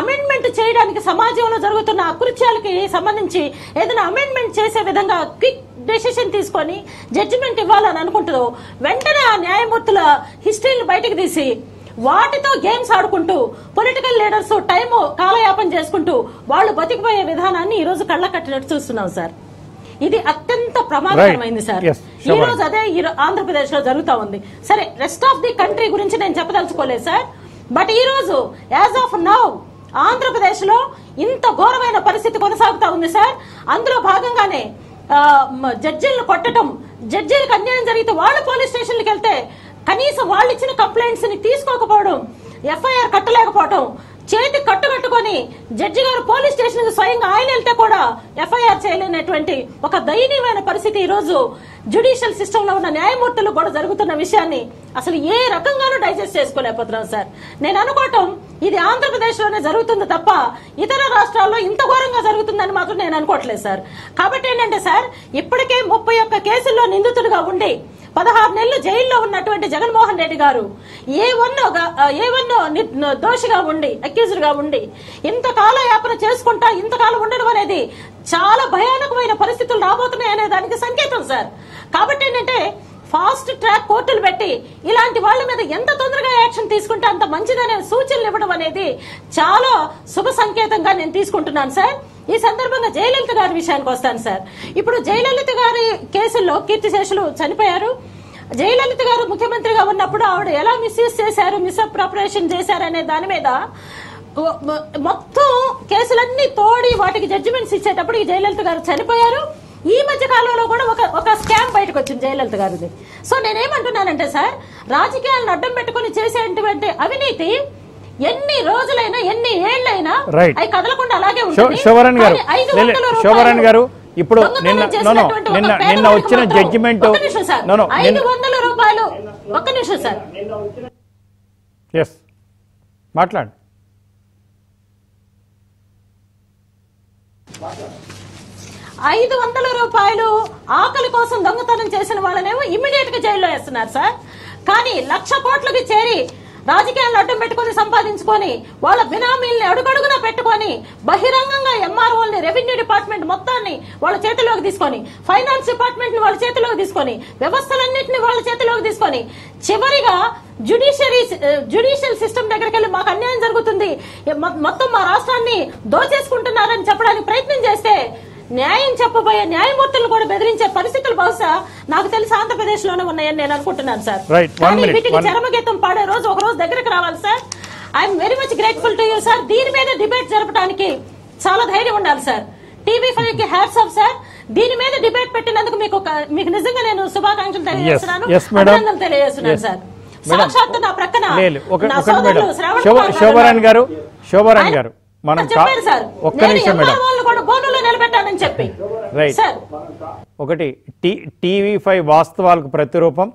అమెండ్మెంట్ చేయడానికి సమాజంలో జరుగుతున్న అకృత్యాలకి సంబంధించి ఏదైనా అమెండ్మెంట్ చేసే విధంగా క్విక్ డెసిషన్ తీసుకొని జడ్జిమెంట్ ఇవ్వాలని అనుకుంటుందో వెంటనే ఆ న్యాయమూర్తుల హిస్టరీని బయటకు తీసి వాటితో గేమ్స్ ఆడుకుంటూ పొలిటికల్ లీడర్స్ టైము కాలయాపన చేసుకుంటూ వాళ్ళు బతికిపోయే విధానాన్ని ఈ రోజు కళ్ళ కట్టినట్టు చూస్తున్నాం సార్. ఇది అత్యంత ప్రమాదకరమైంది సార్. ఈ రోజు అదే ఆంధ్రప్రదేశ్ లో జరుగుతా ఉంది. సరే, రెస్ట్ ఆఫ్ ది కంట్రీ గురించి నేను చెప్పదలుచుకోలేదు సార్, బట్ ఈ రోజు యాజ్ ఆఫ్ నౌ ఆంధ్రప్రదేశ్ లో ఇంత ఘోరమైన పరిస్థితి కొనసాగుతా ఉంది సార్. అందులో భాగంగానే జడ్జీలను కొట్టడం, జడ్జీలకు అన్యాయం జరిగితే వాళ్ళు పోలీస్ స్టేషన్లకు వెళ్తే కనీసం వాళ్ళు ఇచ్చిన కంప్లైంట్స్ ని తీసుకోకపోవడం, ఎఫ్ఐఆర్ కట్టలేకపోవడం, చేతి కట్టుకట్టుకొని జడ్జి గారు పోలీస్ స్టేషన్ కు స్వయంగా ఆయన వెళ్తే కూడా ఎఫ్ఐఆర్ చేయలేనటువంటి ఒక దయనీయమైన పరిస్థితి ఈ రోజు జ్యుడిషియల్ సిస్టమ్ లో ఉన్న న్యాయమూర్తులు కూడా జరుగుతున్న విషయాన్ని అసలు ఏ రకంగానూ డైజెస్ట్ చేసుకోలేకపోతున్నాం సార్. నేను అనుకోవటం ఇది ఆంధ్రప్రదేశ్ లోనే జరుగుతుంది తప్ప ఇతర రాష్ట్రాల్లో ఇంత ఘోరంగా జరుగుతుందని మాత్రం నేను అనుకోవట్లేదు సార్. కాబట్టి ఏంటంటే సార్, ఇప్పటికే 31 కేసుల్లో నిందితులుగా ఉండి 16 నెలలు జైల్లో ఉన్నటువంటి జగన్మోహన్ రెడ్డి గారు ఏ వన్నో దోషిగా ఉండి అక్యూజ్డ్ గా ఉండి ఇంతకాల యాపన చేసుకుంటా ఇంతకాలం ఉండడం అనేది చాలా భయానకమైన పరిస్థితులు రాబోతున్నాయి అనే దానికి సంకేతం సార్. కాబట్టి ఏంటంటే ఫాస్ట్ ట్రాక్ కోర్టులు పెట్టి ఇలాంటి వాళ్ళ మీద ఎంత తొందరగా యాక్షన్ తీసుకుంటే అంత మంచిదనే సూచనలు ఇవ్వడం అనేది చాలా శుభ సంకేతంగా నేను తీసుకుంటున్నాను సార్. ఈ సందర్భంగా జయలలిత గారి విషయానికి వస్తాను సార్. ఇప్పుడు జయలలిత గారి కేసుల్లో కీర్తిశేషులు చనిపోయారు. జయలలిత గారు ముఖ్యమంత్రిగా ఉన్నప్పుడు ఆవిడ ఎలా మిస్యూజ్ చేశారు, మిస్అప్రోప్రియేషన్ చేశారు అనే దాని మీద మొత్తం కేసులన్నీ తోడి వాటికి జడ్జిమెంట్స్ ఇచ్చేటప్పుడు ఈ జయలలిత గారు చనిపోయారు. ఈ మధ్య కాలంలో కూడా ఒక స్కామ్ బయటకు వచ్చింది జయలలిత గారిది. సో నేనేమంటున్నానంటే సార్, రాజకీయాలను అడ్డం పెట్టుకుని చేసేటువంటి అవినీతి ఎన్ని రోజులైనా ఎన్ని ఏళ్లైనా అవి కదలకుండా అలాగే ఉంటుంది. ఇప్పుడు నిన్న వచ్చిన జడ్జిమెంట్ ₹500 ఒక్క నిమిషం సార్ మాట్లాడు. ₹500 ఆకలి కోసం దొంగతనం చేసిన వాళ్ళనేమో ఇమ్మీడియట్ గా జైల్లో వేస్తున్నారు సార్. కానీ 1,00,000 కోట్లకి చేరి రాజకీయాలను అడ్డం పెట్టుకుని సంపాదించుకొని వాళ్ళ బినామీల్ని అడుగడుగునా పెట్టుకొని బహిరంగంగా ఎంఆర్ఓల్ని, రెవెన్యూ డిపార్ట్మెంట్ మొత్తాన్ని వాళ్ళ చేతిలోకి తీసుకొని, ఫైనాన్స్ డిపార్ట్మెంట్ ని వాళ్ళ చేతిలోకి తీసుకొని, వ్యవస్థలన్నింటినీ వాళ్ళ చేతిలోకి తీసుకొని, చివరిగా జ్యుడిషియల్ సిస్టమ్ దగ్గరికి వెళ్ళి మాకు అన్యాయం జరుగుతుంది, మొత్తం మా రాష్ట్రాన్ని దోచేసుకుంటున్నారని చెప్పడానికి ప్రయత్నం చేస్తే న్యాయం చెప్పబోయే న్యాయమూర్తులను కూడా బెదిరించే పరిస్థితులు బహుశా నాకు తెలిసి ఆంధ్రప్రదేశ్ లోనే ఉన్నాయని నేను అనుకుంటున్నాను సార్. వీటికి చరమగీతం పాడే రోజు ఒక రోజు దగ్గరకు రావాలి sir. I'm very much grateful to you sir. దీని మీద డిబేట్ జరపడానికి చాలా ధైర్యం ఉండాలి సార్. TV5 కి హ్యాట్స్ ఆఫ్ సార్. దీని మీద డిబేట్ పెట్టినందుకు మీకు నిజంగా నేను శుభాకాంక్షలు తెలియజేస్తున్నాను, అభినందనలు తెలియజేస్తున్నాను సార్. సాక్షాత్తు నా ప్రక్కన నా సోదరుడు శ్రావణ్ గారు చెప్పారు సార్, ఒకటి TV5 వాస్తవాలకు ప్రతిరూపం.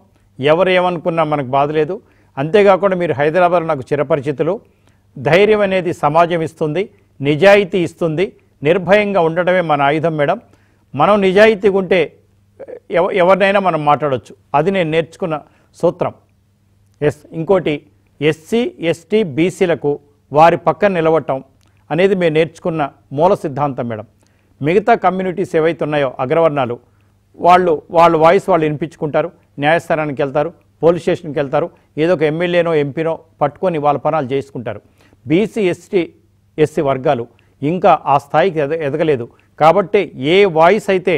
ఎవరు ఏమనుకున్నా మనకు బాధలేదు. అంతేకాకుండా మీరు హైదరాబాద్ నాకు చిరపరిచితులు. ధైర్యం అనేది సమాజం ఇస్తుంది, నిజాయితీ ఇస్తుంది. నిర్భయంగా ఉండడమే మన ఆయుధం మేడం. మనం నిజాయితీగా ఉంటే ఎవరినైనా మనం మాట్లాడవచ్చు. అది నేను నేర్చుకున్న సూత్రం. ఇంకోటి SC ST BCలకు వారి పక్కన నిలవటం అనేది మేము నేర్చుకున్న మూల సిద్ధాంతం మేడం. మిగతా కమ్యూనిటీస్ ఏవైతే ఉన్నాయో అగ్రవర్ణాలు వాళ్ళ వాయిస్ వాళ్ళు వినిపించుకుంటారు, న్యాయస్థానానికి వెళ్తారు, పోలీస్ స్టేషన్కి వెళ్తారు, ఏదో ఒక ఎమ్మెల్యేనో ఎంపీనో పట్టుకొని వాళ్ళ పనాలు చేసుకుంటారు. BC ST SC వర్గాలు ఇంకా ఆ స్థాయికి ఎదగలేదు. కాబట్టి ఏ వాయిస్ అయితే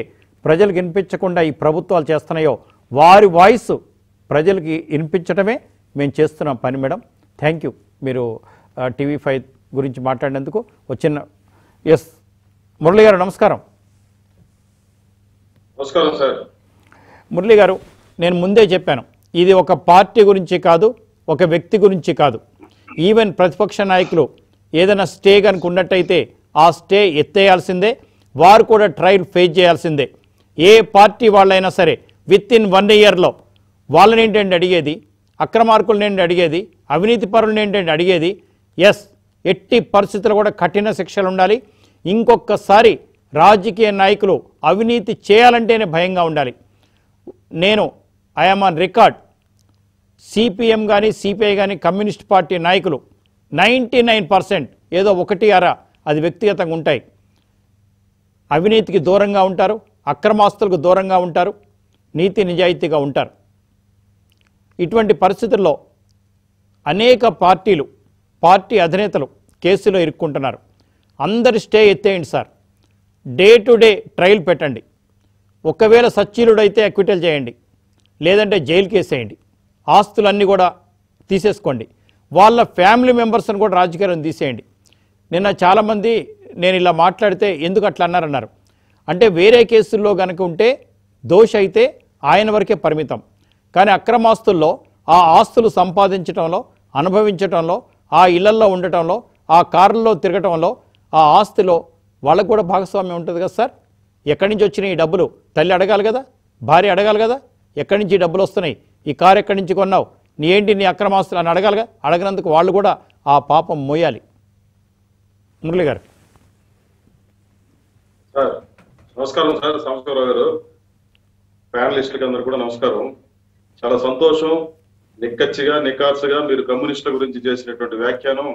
ప్రజలకు వినిపించకుండా ఈ ప్రభుత్వాలు చేస్తున్నాయో వారి వాయిస్ ప్రజలకి వినిపించడమే మేము చేస్తున్నాం పని మేడం. Thank you. మీరు TV5 గురించి మాట్లాడినందుకు వచ్చిన మురళి గారు నమస్కారం. నమస్కారం సార్. మురళి గారు, నేను ముందే చెప్పాను, ఇది ఒక పార్టీ గురించి కాదు, ఒక వ్యక్తి గురించి కాదు. ఈవెన్ ప్రతిపక్ష నాయకులు ఏదైనా స్టే కనుక ఉన్నట్టయితే ఆ స్టే ఎత్తేయాల్సిందే, వారు కూడా ట్రయల్ ఫేస్ చేయాల్సిందే. ఏ పార్టీ వాళ్ళైనా సరే within 1 yearలో వాళ్ళని ఏంటంటే అడిగేది, అక్రమార్కులను ఏంటి అడిగేది, అవినీతి పరులను ఏంటంటే అడిగేది. ఎట్టి పరిస్థితులు కూడా కఠిన శిక్షలు ఉండాలి. ఇంకొకసారి రాజకీయ నాయకులు అవినీతి చేయాలంటేనే భయంగా ఉండాలి. నేను ఐఎమ్ ఆన్ రికార్డ్, CPM కానీ CPI కానీ కమ్యూనిస్ట్ పార్టీ నాయకులు 99% ఏదో 1 అర అది వ్యక్తిగతంగా ఉంటాయి, అవినీతికి దూరంగా ఉంటారు, అక్రమాస్తులకు దూరంగా ఉంటారు, నీతి నిజాయితీగా ఉంటారు. ఇటువంటి పరిస్థితుల్లో అనేక పార్టీలు, పార్టీ అధినేతలు కేసులో ఇరుక్కుంటున్నారు. అందరి స్టే ఎత్తేయండి sir, day to day trial పెట్టండి, ఒకవేళ సచ్చీలుడైతే అక్విటల్ చేయండి, లేదంటే జైలు కేసేయండి, ఆస్తులన్నీ కూడా తీసేసుకోండి, వాళ్ళ ఫ్యామిలీ మెంబర్స్ని కూడా రాజకీయాలను తీసేయండి. నిన్న చాలామంది నేను ఇలా మాట్లాడితే ఎందుకు అట్లా అన్నారన్నారు. అంటే వేరే కేసుల్లో కనుక ఉంటే దోష అయితే ఆయన వరకే పరిమితం, కానీ అక్రమాస్తుల్లో ఆ ఆస్తులు సంపాదించడంలో, అనుభవించడంలో, ఆ ఇళ్లల్లో ఉండటంలో, ఆ కారుల్లో తిరగటంలో, ఆ ఆస్తిలో వాళ్ళకు కూడా భాగస్వామ్యం ఉంటుంది కదా సార్. ఎక్కడి నుంచి వచ్చినాయి ఈ డబ్బులు? తల్లి అడగాలి కదా, భార్య అడగాలి కదా, ఎక్కడి నుంచి డబ్బులు వస్తున్నాయి, ఈ కారు ఎక్కడి నుంచి కొన్నావు, నీ ఏంటి నీ అక్రమాస్తులు అని అడగాలిగా. అడగనందుకు వాళ్ళు కూడా ఆ పాపం మోయాలి. మురళి గారు సార్ నమస్కారం. సార్ సంస్కారావు గారు, ప్యానలిస్టులకి అందరూ కూడా నమస్కారం. చాలా సంతోషం, నిక్కచ్చిగా నిఖార్సుగా మీరు కమ్యూనిస్టుల గురించి చేసినటువంటి వ్యాఖ్యానం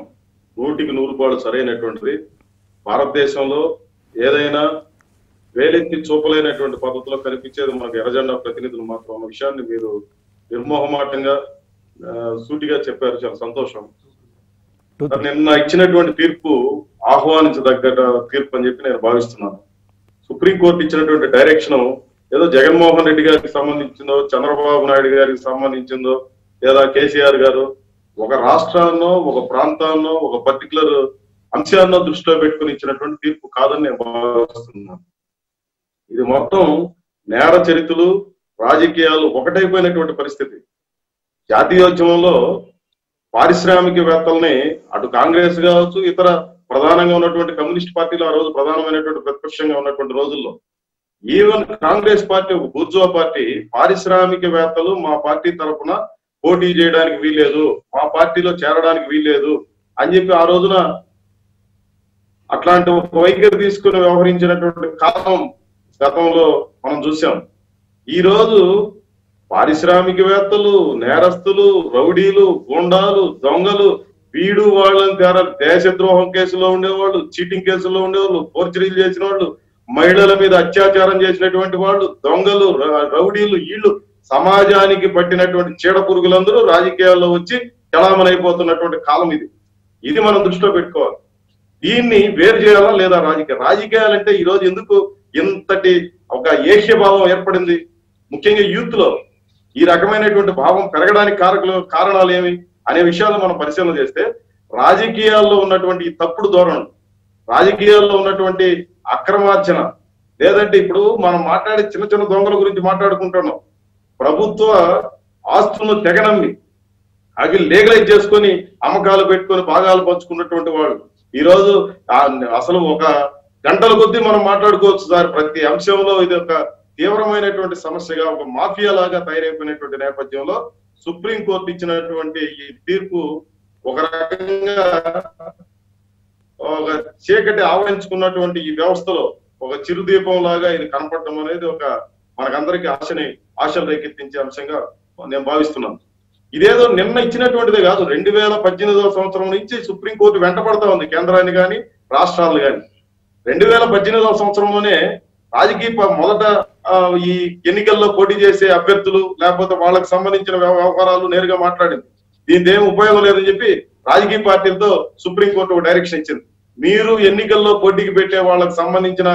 100% సరైనటువంటిది. భారతదేశంలో ఏదైనా వేలెత్తి చూపలేనటువంటి పద్ధతిలో కనిపించేది మనకు ఎర్రజెండా ప్రతినిధులు మాత్రం అన్న విషయాన్ని మీరు నిర్మోహమాటంగా సూటిగా చెప్పారు. చాలా సంతోషం. నిన్న ఇచ్చినటువంటి తీర్పు ఆహ్వానించదగ్గ తీర్పు అని చెప్పి నేను భావిస్తున్నాను. సుప్రీంకోర్టు ఇచ్చినటువంటి డైరెక్షన్ ఏదో జగన్మోహన్ రెడ్డి గారికి సంబంధించిందో, చంద్రబాబు నాయుడు గారికి సంబంధించిందో, లేదా కేసీఆర్ గారు ఒక రాష్ట్రాన్నో, ఒక ప్రాంతాన్నో, ఒక పర్టికులర్ అంశాన్నో దృష్టిలో పెట్టుకుని ఇచ్చినటువంటి తీర్పు కాదని నేను భావిస్తున్నాను. ఇది మొత్తం నేర చరిత్రలు, రాజకీయాలు ఒకటైపోయినటువంటి పరిస్థితి. జాతీయోద్యమంలో పారిశ్రామికవేత్తల్ని అటు కాంగ్రెస్ కావచ్చు, ఇతర ప్రధానంగా ఉన్నటువంటి కమ్యూనిస్ట్ పార్టీలు ఆ రోజు ప్రధానమైనటువంటి ప్రతిపక్షంగా ఉన్నటువంటి రోజుల్లో ఈవెన్ కాంగ్రెస్ పార్టీ, ఒక బూర్జువా పార్టీ, పారిశ్రామికవేత్తలు మా పార్టీ తరఫున పోటీ చేయడానికి వీల్లేదు, మా పార్టీలో చేరడానికి వీల్లేదు అని చెప్పి ఆ రోజున అట్లాంటి ఒక వైఖరి తీసుకుని వ్యవహరించినటువంటి కాలం గతంలో మనం చూసాం. ఈ రోజు పారిశ్రామికవేత్తలు, నేరస్తులు, రౌడీలు, గుండాలు, దొంగలు, వీడు వాళ్ళని తేడా, దేశద్రోహం కేసులో ఉండేవాళ్ళు, చీటింగ్ కేసుల్లో ఉండేవాళ్ళు, ఫోర్జరీలు చేసిన వాళ్ళు, మహిళల మీద అత్యాచారం చేసినటువంటి వాళ్ళు, దొంగలు, రౌడీలు, వీళ్ళు సమాజానికి పట్టినటువంటి చీడ పురుగులందరూ రాజకీయాల్లో వచ్చి చలామణైపోతున్నటువంటి కాలం ఇది. ఇది మనం దృష్టిలో పెట్టుకోవాలి. దీన్ని వేరు చేయాలా లేదా? రాజకీయాలంటే ఈ రోజు ఎందుకు ఇంతటి ఒక ఏష్య భావం ఏర్పడింది? ముఖ్యంగా యూత్ లో ఈ రకమైనటువంటి భావం పెరగడానికి కారణాలు ఏమి అనే విషయాలు మనం పరిశీలన చేస్తే, రాజకీయాల్లో ఉన్నటువంటి తప్పుడు ధోరణులు, రాజకీయాల్లో ఉన్నటువంటి అక్రమార్జన, లేదంటే ఇప్పుడు మనం మాట్లాడే చిన్న చిన్న దొంగల గురించి మాట్లాడుకుంటున్నాం, ప్రభుత్వ ఆస్తులను తెగనమ్మి అవి లీగలైజ్ చేసుకొని అమ్మకాలు పెట్టుకొని భాగాలు పంచుకున్నటువంటి వాళ్ళు ఈరోజు అసలు ఒక గంటల కొద్దీ మనం మాట్లాడుకోవచ్చు సార్. ప్రతి అంశంలో ఇది ఒక తీవ్రమైనటువంటి సమస్యగా, ఒక మాఫియా లాగా తయారైపోయినటువంటి నేపథ్యంలో సుప్రీంకోర్టు ఇచ్చినటువంటి ఈ తీర్పు ఒక రకంగా ఒక చీకటి ఆవరించుకున్నటువంటి ఈ వ్యవస్థలో ఒక చిరుదీపం లాగా ఇది కనపడటం అనేది ఒక మనకందరికీ ఆశలు రేకెత్తించే అంశంగా నేను భావిస్తున్నాను. ఇదేదో నిన్న ఇచ్చినటువంటిదే కాదు, 2018వ సంవత్సరం నుంచి సుప్రీంకోర్టు వెంటబడతా ఉంది కేంద్రాన్ని కానీ రాష్ట్రాలు కానీ. 2018వ సంవత్సరంలోనే రాజకీయ మొదట ఈ ఎన్నికల్లో పోటీ చేసే అభ్యర్థులు లేకపోతే వాళ్ళకి సంబంధించిన వ్యవహారాలు నేరుగా మాట్లాడింది. దీని ఏం ఉపయోగం లేదని చెప్పి రాజకీయ పార్టీలతో సుప్రీంకోర్టు ఒక డైరెక్షన్ ఇచ్చింది. మీరు ఎన్నికల్లో పోటీకి పెట్టే వాళ్ళకి సంబంధించిన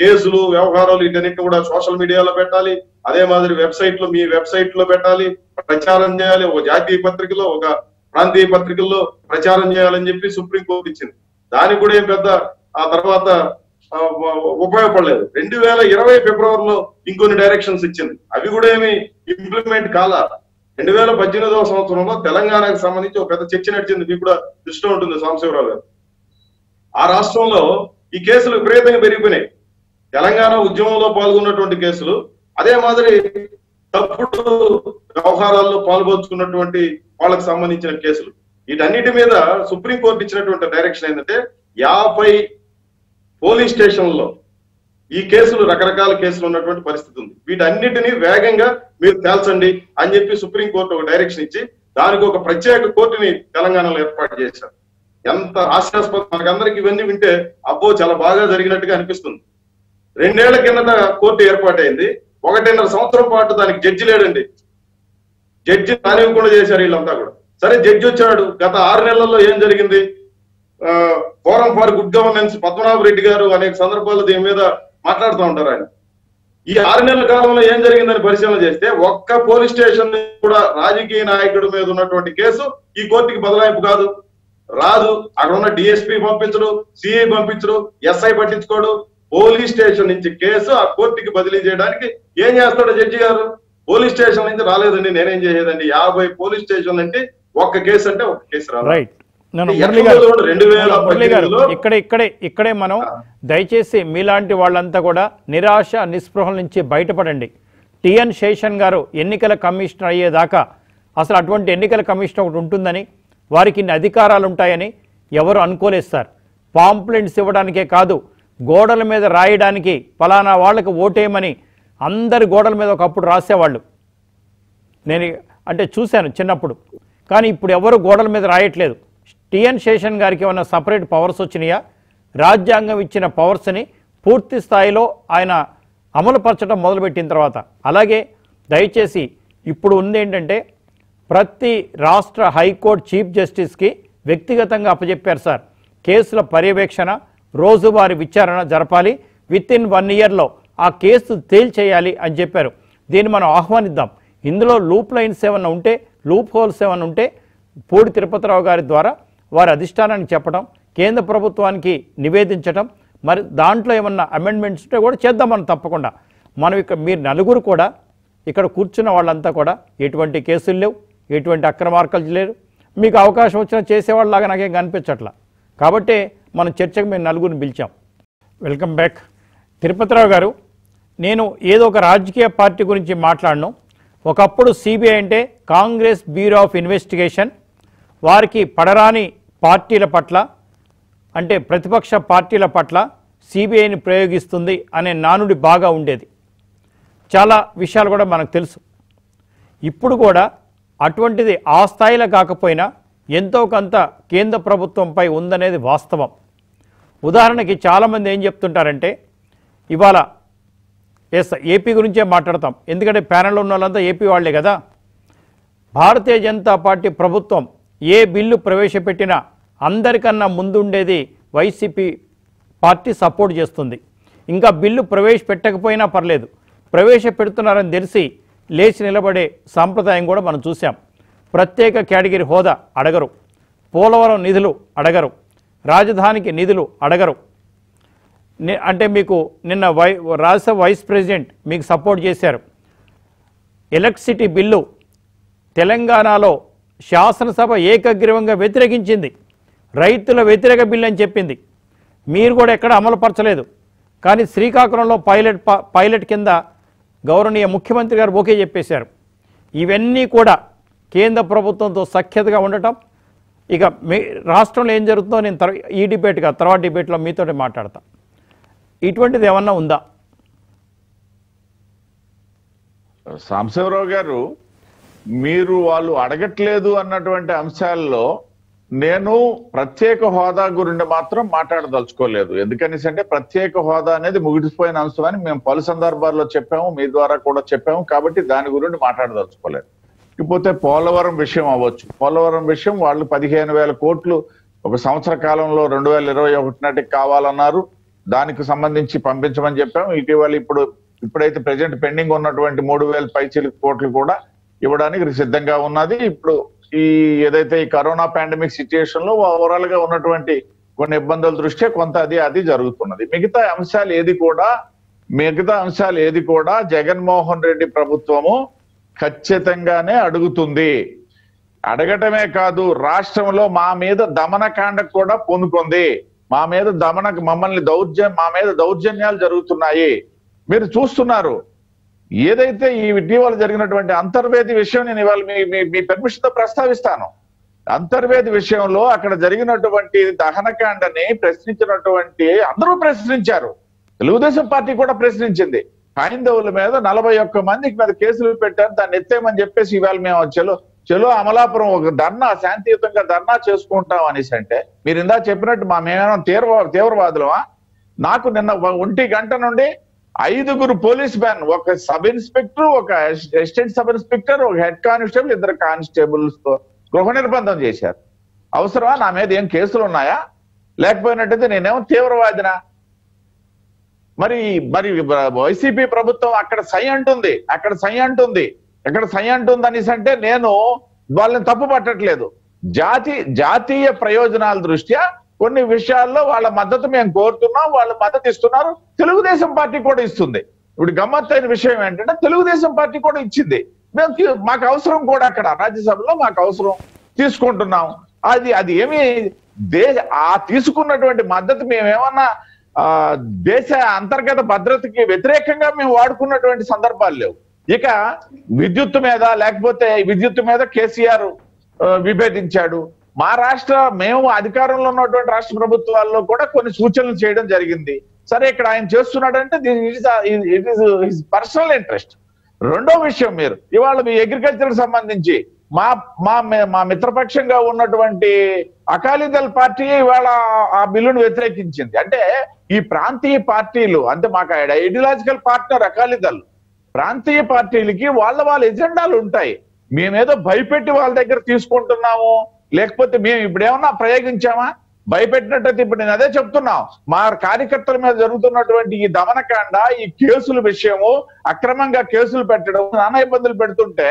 కేసులు, వ్యవహారాలు ఇటన్నిటిని కూడా సోషల్ మీడియాలో పెట్టాలి, అదే మాదిరి వెబ్సైట్లో, మీ వెబ్సైట్లో పెట్టాలి, ప్రచారం చేయాలి, ఒక జాతీయ పత్రికలో, ఒక ప్రాంతీయ పత్రికల్లో ప్రచారం చేయాలని చెప్పి సుప్రీంకోర్టు ఇచ్చింది. దానికి కూడా ఏం పెద్ద ఆ తర్వాత ఉపయోగపడలేదు. 2020 ఫిబ్రవరిలో ఇంకొన్ని డైరెక్షన్స్ ఇచ్చింది, అవి కూడా ఏమి ఇంప్లిమెంట్ కాలా. 2018వ సంవత్సరంలో తెలంగాణకు సంబంధించి ఒక పెద్ద చర్చ నడిచింది, మీకు కూడా దృష్టిలో ఉంటుంది సాంబశివరావు గారు. ఆ రాష్ట్రంలో ఈ కేసులు విపరీతంగా పెరిగిపోయినాయి, తెలంగాణ ఉద్యమంలో పాల్గొన్నటువంటి కేసులు, అదే మాదిరి తప్పుడు వ్యవహారాల్లో పాల్గొంచుకున్నటువంటి వాళ్ళకి సంబంధించిన కేసులు. వీటన్నిటి మీద సుప్రీంకోర్టు ఇచ్చినటువంటి డైరెక్షన్ ఏంటంటే 50 పోలీస్ స్టేషన్లలో ఈ కేసులు, రకరకాల కేసులు ఉన్నటువంటి పరిస్థితి ఉంది, వీటన్నిటిని వేగంగా మీరు తేల్చండి అని చెప్పి సుప్రీంకోర్టు ఒక డైరెక్షన్ ఇచ్చి దానికి ఒక ప్రత్యేక కోర్టుని తెలంగాణలో ఏర్పాటు చేశారు. ఎంత హాస్యాస్పదం! మనకందరికి ఇవన్నీ వింటే అబ్బో చాలా బాగా జరిగినట్టుగా అనిపిస్తుంది. రెండేళ్ల కింద కోర్టు ఏర్పాటైంది. 1.5 సంవత్సరం పాటు దానికి జడ్జి లేడండి. జడ్జి రానివ్వకుండా చేశారు వీళ్ళంతా కూడా. సరే జడ్జి వచ్చాడు. గత 6 నెలల్లో ఏం జరిగింది? Forum for good governance Padmanabha Reddy గారు అనేక సందర్భాల్లో దీని మీద మాట్లాడుతూ ఉంటారు ఆయన. ఈ 6 నెలల కాలంలో ఏం జరిగిందని పరిశీలన చేస్తే ఒక్క పోలీస్ స్టేషన్ కూడా రాజకీయ నాయకుడి మీద ఉన్నటువంటి కేసు ఈ కోర్టుకి బదలాయింపు కాదు, రాదు. అక్కడ ఉన్న డిఎస్పీ పంపించడు, సిఐ పంపించడు, ఎస్ఐ పట్టించుకోడు. పోలీస్ స్టేషన్ నుంచి కేసు ఆ కోర్టుకి బదిలీ చేయడానికి ఏం చేస్తాడు జడ్జి గారు? పోలీస్ స్టేషన్ నుంచి రాలేదండి, నేనేం చేయలేదండి. 50 పోలీస్ స్టేషన్ అంటే ఒక్క కేసు, అంటే ఒక్క కేసు రాదు. ఇక్కడే మనం దయచేసి మీలాంటి వాళ్ళంతా కూడా నిరాశ నిస్పృహల నుంచి బయటపడండి. టిఎన్ శేషన్ గారు ఎన్నికల కమిషనర్ అయ్యేదాకా అసలు అటువంటి ఎన్నికల కమిషన్ ఒకటి ఉంటుందని, వారికి ఇన్ని అధికారాలు ఉంటాయని ఎవరు అనుకోలేదు సార్. పాంప్లెంట్స్ ఇవ్వడానికే కాదు, గోడల మీద రాయడానికి ఫలానా వాళ్ళకి ఓటేయమని అందరి గోడల మీద ఒకప్పుడు రాసేవాళ్ళు. నేను అంటే చూశాను చిన్నప్పుడు. కానీ ఇప్పుడు ఎవరు గోడల మీద రాయట్లేదు. టిఎన్ శేషన్ గారికి ఏమన్నా సపరేట్ పవర్స్ వచ్చినాయా? రాజ్యాంగం ఇచ్చిన పవర్స్ని పూర్తి స్థాయిలో ఆయన అమలుపరచడం మొదలుపెట్టిన తర్వాత. అలాగే దయచేసి ఇప్పుడు ఉంది ఏంటంటే ప్రతి రాష్ట్ర హైకోర్టు చీఫ్ జస్టిస్కి వ్యక్తిగతంగా అప్పచెప్పారు సార్. కేసుల పర్యవేక్షణ, రోజువారీ విచారణ జరపాలి, within 1 yearలో ఆ కేసు తేల్చేయాలి అని చెప్పారు. దీన్ని మనం ఆహ్వానిద్దాం. ఇందులో లూప్ లైన్స్ ఏమన్నా ఉంటే, లూప్ హోల్స్ ఏమన్నా ఉంటే పూడి తిరుపతిరావు గారి ద్వారా వారి అధిష్టానానికి చెప్పడం, కేంద్ర ప్రభుత్వానికి నివేదించడం, మరి దాంట్లో ఏమన్నా అమెండ్మెంట్స్ ఉంటే కూడా చేద్దాం మనం తప్పకుండా. మనం ఇక్కడ మీరు నలుగురు కూడా ఇక్కడ కూర్చున్న వాళ్ళంతా కూడా ఎటువంటి కేసులు లేవు, ఎటువంటి అక్రమార్కలు లేరు. మీకు అవకాశం వచ్చినా చేసేవాళ్ళలాగా నాకేం కనిపించట్లా. కాబట్టి మనం చర్చకు మేము నలుగురిని పిలిచాం. వెల్కమ్ బ్యాక్ తిరుపతిరావు గారు. నేను ఏదో ఒక రాజకీయ పార్టీ గురించి మాట్లాడను. ఒకప్పుడు సిబిఐ అంటే కాంగ్రెస్ బ్యూరో ఆఫ్ ఇన్వెస్టిగేషన్. వారికి పడరాని పార్టీల పట్ల, అంటే ప్రతిపక్ష పార్టీల పట్ల సిబిఐని ప్రయోగిస్తుంది అనే నానుడి బాగా ఉండేది. చాలా విషయాలు కూడా మనకు తెలుసు. ఇప్పుడు కూడా అటువంటిది ఆ స్థాయిలో కాకపోయినా ఎంతో కొంత కేంద్ర ప్రభుత్వంపై ఉందనేది వాస్తవం. ఉదాహరణకి చాలామంది ఏం చెప్తుంటారంటే, ఇవాళ ఎస్ ఏపీ గురించే మాట్లాడతాం, ఎందుకంటే ప్యానెల్లో ఉన్న వాళ్ళంతా ఏపీ వాళ్లే కదా. భారతీయ జనతా పార్టీ ప్రభుత్వం ఏ బిల్లు ప్రవేశపెట్టినా అందరికన్నా ముందుండేది వైసీపీ పార్టీ సపోర్ట్ చేస్తుంది. ఇంకా బిల్లు ప్రవేశపెట్టకపోయినా పర్లేదు, ప్రవేశపెడుతున్నారని తెలిసి లేచి నిలబడే సాంప్రదాయం కూడా మనం చూసాం. ప్రత్యేక కేటగిరీ హోదా అడగరు, పోలవరం నిధులు అడగరు, రాజధానికి నిధులు అడగరు. అంటే మీకు నిన్న రాజ్యసభ వైస్ ప్రెసిడెంట్ మీకు సపోర్ట్ చేశారు. ఎలక్ట్రిసిటీ బిల్లు తెలంగాణలో శాసనసభ ఏకగ్రీవంగా వ్యతిరేకించింది. రైతుల వ్యతిరేక బిల్లు అని చెప్పింది. మీరు కూడా ఎక్కడ అమలుపరచలేదు. కానీ శ్రీకాకుళంలో పైలట్ కింద గౌరవనీయ ముఖ్యమంత్రి గారు ఓకే చెప్పేశారు. ఇవన్నీ కూడా కేంద్ర ప్రభుత్వంతో సఖ్యతగా ఉండటం. ఇక రాష్ట్రంలో ఏం జరుగుతుందో నేను ఈ డిబేట్గా తర్వాత డిబేట్లో మీతో మాట్లాడతా. ఇటువంటిది ఏమన్నా ఉందా? సాంబశివరావు గారు, మీరు వాళ్ళు అడగట్లేదు అన్నటువంటి అంశాల్లో నేను ప్రత్యేక హోదా గురించి మాత్రం మాట్లాడదలుచుకోలేదు. ఎందుకనేసి అంటే ప్రత్యేక హోదా అనేది ముగిసిపోయిన అంశం అని మేము పలు సందర్భాల్లో చెప్పాము, మీ ద్వారా కూడా చెప్పాము. కాబట్టి దాని గురించి మాట్లాడదలుచుకోలేదు. ఇకపోతే పోలవరం విషయం అవ్వచ్చు. పోలవరం విషయం వాళ్ళు 15,000 కోట్లు ఒక సంవత్సర కాలంలో 2021 నాటికి కావాలన్నారు. దానికి సంబంధించి పంపించమని చెప్పాము. ఇటీవల ఇప్పుడైతే ప్రజెంట్ పెండింగ్ ఉన్నటువంటి 3,000 పైచిలుకు కోట్లు కూడా ఇవ్వడానికి సిద్ధంగా ఉన్నది. ఇప్పుడు ఈ ఏదైతే ఈ కరోనా పాండమిక్ సిచ్యుయేషన్ లో ఓవరాల్ గా ఉన్నటువంటి కొన్ని ఇబ్బందుల దృష్ట్యా కొంత అది జరుగుతున్నది. మిగతా అంశాలు ఏది కూడా జగన్మోహన్ రెడ్డి ప్రభుత్వము ఖచ్చితంగానే అడుగుతుంది. అడగటమే కాదు, రాష్ట్రంలో మా మీద దమనకాండకు కూడా పూనుకుంది. మా మీద దౌర్జన్యాలు జరుగుతున్నాయి. మీరు చూస్తున్నారు. ఏదైతే ఈ ఇటీవల జరిగినటువంటి అంతర్వేది విషయం, నేను ఇవాళ మీ పర్మిషన్తో ప్రస్తావిస్తాను. అంతర్వేది విషయంలో అక్కడ జరిగినటువంటి దహనకాండని ప్రశ్నించినటువంటి అందరూ ప్రశ్నించారు. తెలుగుదేశం పార్టీ కూడా ప్రశ్నించింది. హైందవుల మీద 41 మందికి మీద కేసులు పెట్టారు. దాన్ని ఎత్తేమని చెప్పేసి ఇవాళ మేము చలో అమలాపురం ఒక ధర్నా, శాంతియుతంగా ధర్నా చేసుకుంటాం అనేసి అంటే, మీరు ఇందా చెప్పినట్టు మా మేమేమో తీవ్రవాదులమా? నాకు నిన్న 1 గంట నుండి ఐదుగురు పోలీస్ వ్యాన్, ఒక సబ్ ఇన్స్పెక్టర్, ఒక అసిస్టెంట్ సబ్ ఇన్స్పెక్టర్, ఒక హెడ్ కానిస్టేబుల్, ఇద్దరు కానిస్టేబుల్స్ తో గృహ నిర్బంధం చేశారు. అవసరమా? నా మీద ఏం కేసులు ఉన్నాయా? లేకపోయినట్టయితే నేనేమో తీవ్రవాదినా? మరి మరి వైసీపీ ప్రభుత్వం అక్కడ సై అంటుంది, అక్కడ సై అంటుంది, ఎక్కడ సై అంటుంది అనేసి అంటే నేను వాళ్ళని తప్పు పట్టట్లేదు. జాతీయ ప్రయోజనాల దృష్ట్యా కొన్ని విషయాల్లో వాళ్ళ మద్దతు మేము కోరుతున్నాం, వాళ్ళు మద్దతు ఇస్తున్నారు. తెలుగుదేశం పార్టీ కూడా ఇస్తుంది. ఇప్పుడు గమ్మత్తైన విషయం ఏంటంటే తెలుగుదేశం పార్టీ కూడా ఇచ్చింది. మేము మాకు అవసరం కూడా అక్కడ రాజ్యసభలో మాకు అవసరం తీసుకుంటున్నాం. అది అది ఏమి ఆ తీసుకున్నటువంటి మద్దతు మేమేమన్నా దేశ అంతర్గత భద్రతకి వ్యతిరేకంగా మేము వాడుకున్నటువంటి సందర్భాలు లేవు. ఇక విద్యుత్తు మీద, లేకపోతే విద్యుత్తు మీద కేసీఆర్ విభేదించాడు. మా రాష్ట్ర మేము అధికారంలో ఉన్నటువంటి రాష్ట్ర ప్రభుత్వాల్లో కూడా కొన్ని సూచనలు చేయడం జరిగింది. సరే, ఇక్కడ ఆయన చేస్తున్నాడంటే ఇట్ ఈస్ పర్సనల్ ఇంట్రెస్ట్. రెండో విషయం, మీరు ఇవాళ మీ అగ్రికల్చర్ సంబంధించి మా మిత్రపక్షంగా ఉన్నటువంటి అకాలీదళ్ పార్టీ ఇవాళ ఆ బిల్లును వ్యతిరేకించింది. అంటే ఈ ప్రాంతీయ పార్టీలు, అంటే మాకు ఐడియలాజికల్ పార్ట్నర్ అకాలీదళ్, ప్రాంతీయ పార్టీలకి వాళ్ళ ఎజెండాలు ఉంటాయి. మేమేదో భయపెట్టి వాళ్ళ దగ్గర తీసుకుంటున్నాము, లేకపోతే మేము ఇప్పుడేమన్నా ప్రయోగించామా? భయపెట్టినట్టయితే ఇప్పుడు నేను అదే చెప్తున్నాం, మా కార్యకర్తల మీద జరుగుతున్నటువంటి ఈ దమనకాండ, ఈ కేసుల విషయము, అక్రమంగా కేసులు పెట్టడం, నానా ఇబ్బందులు పెడుతుంటే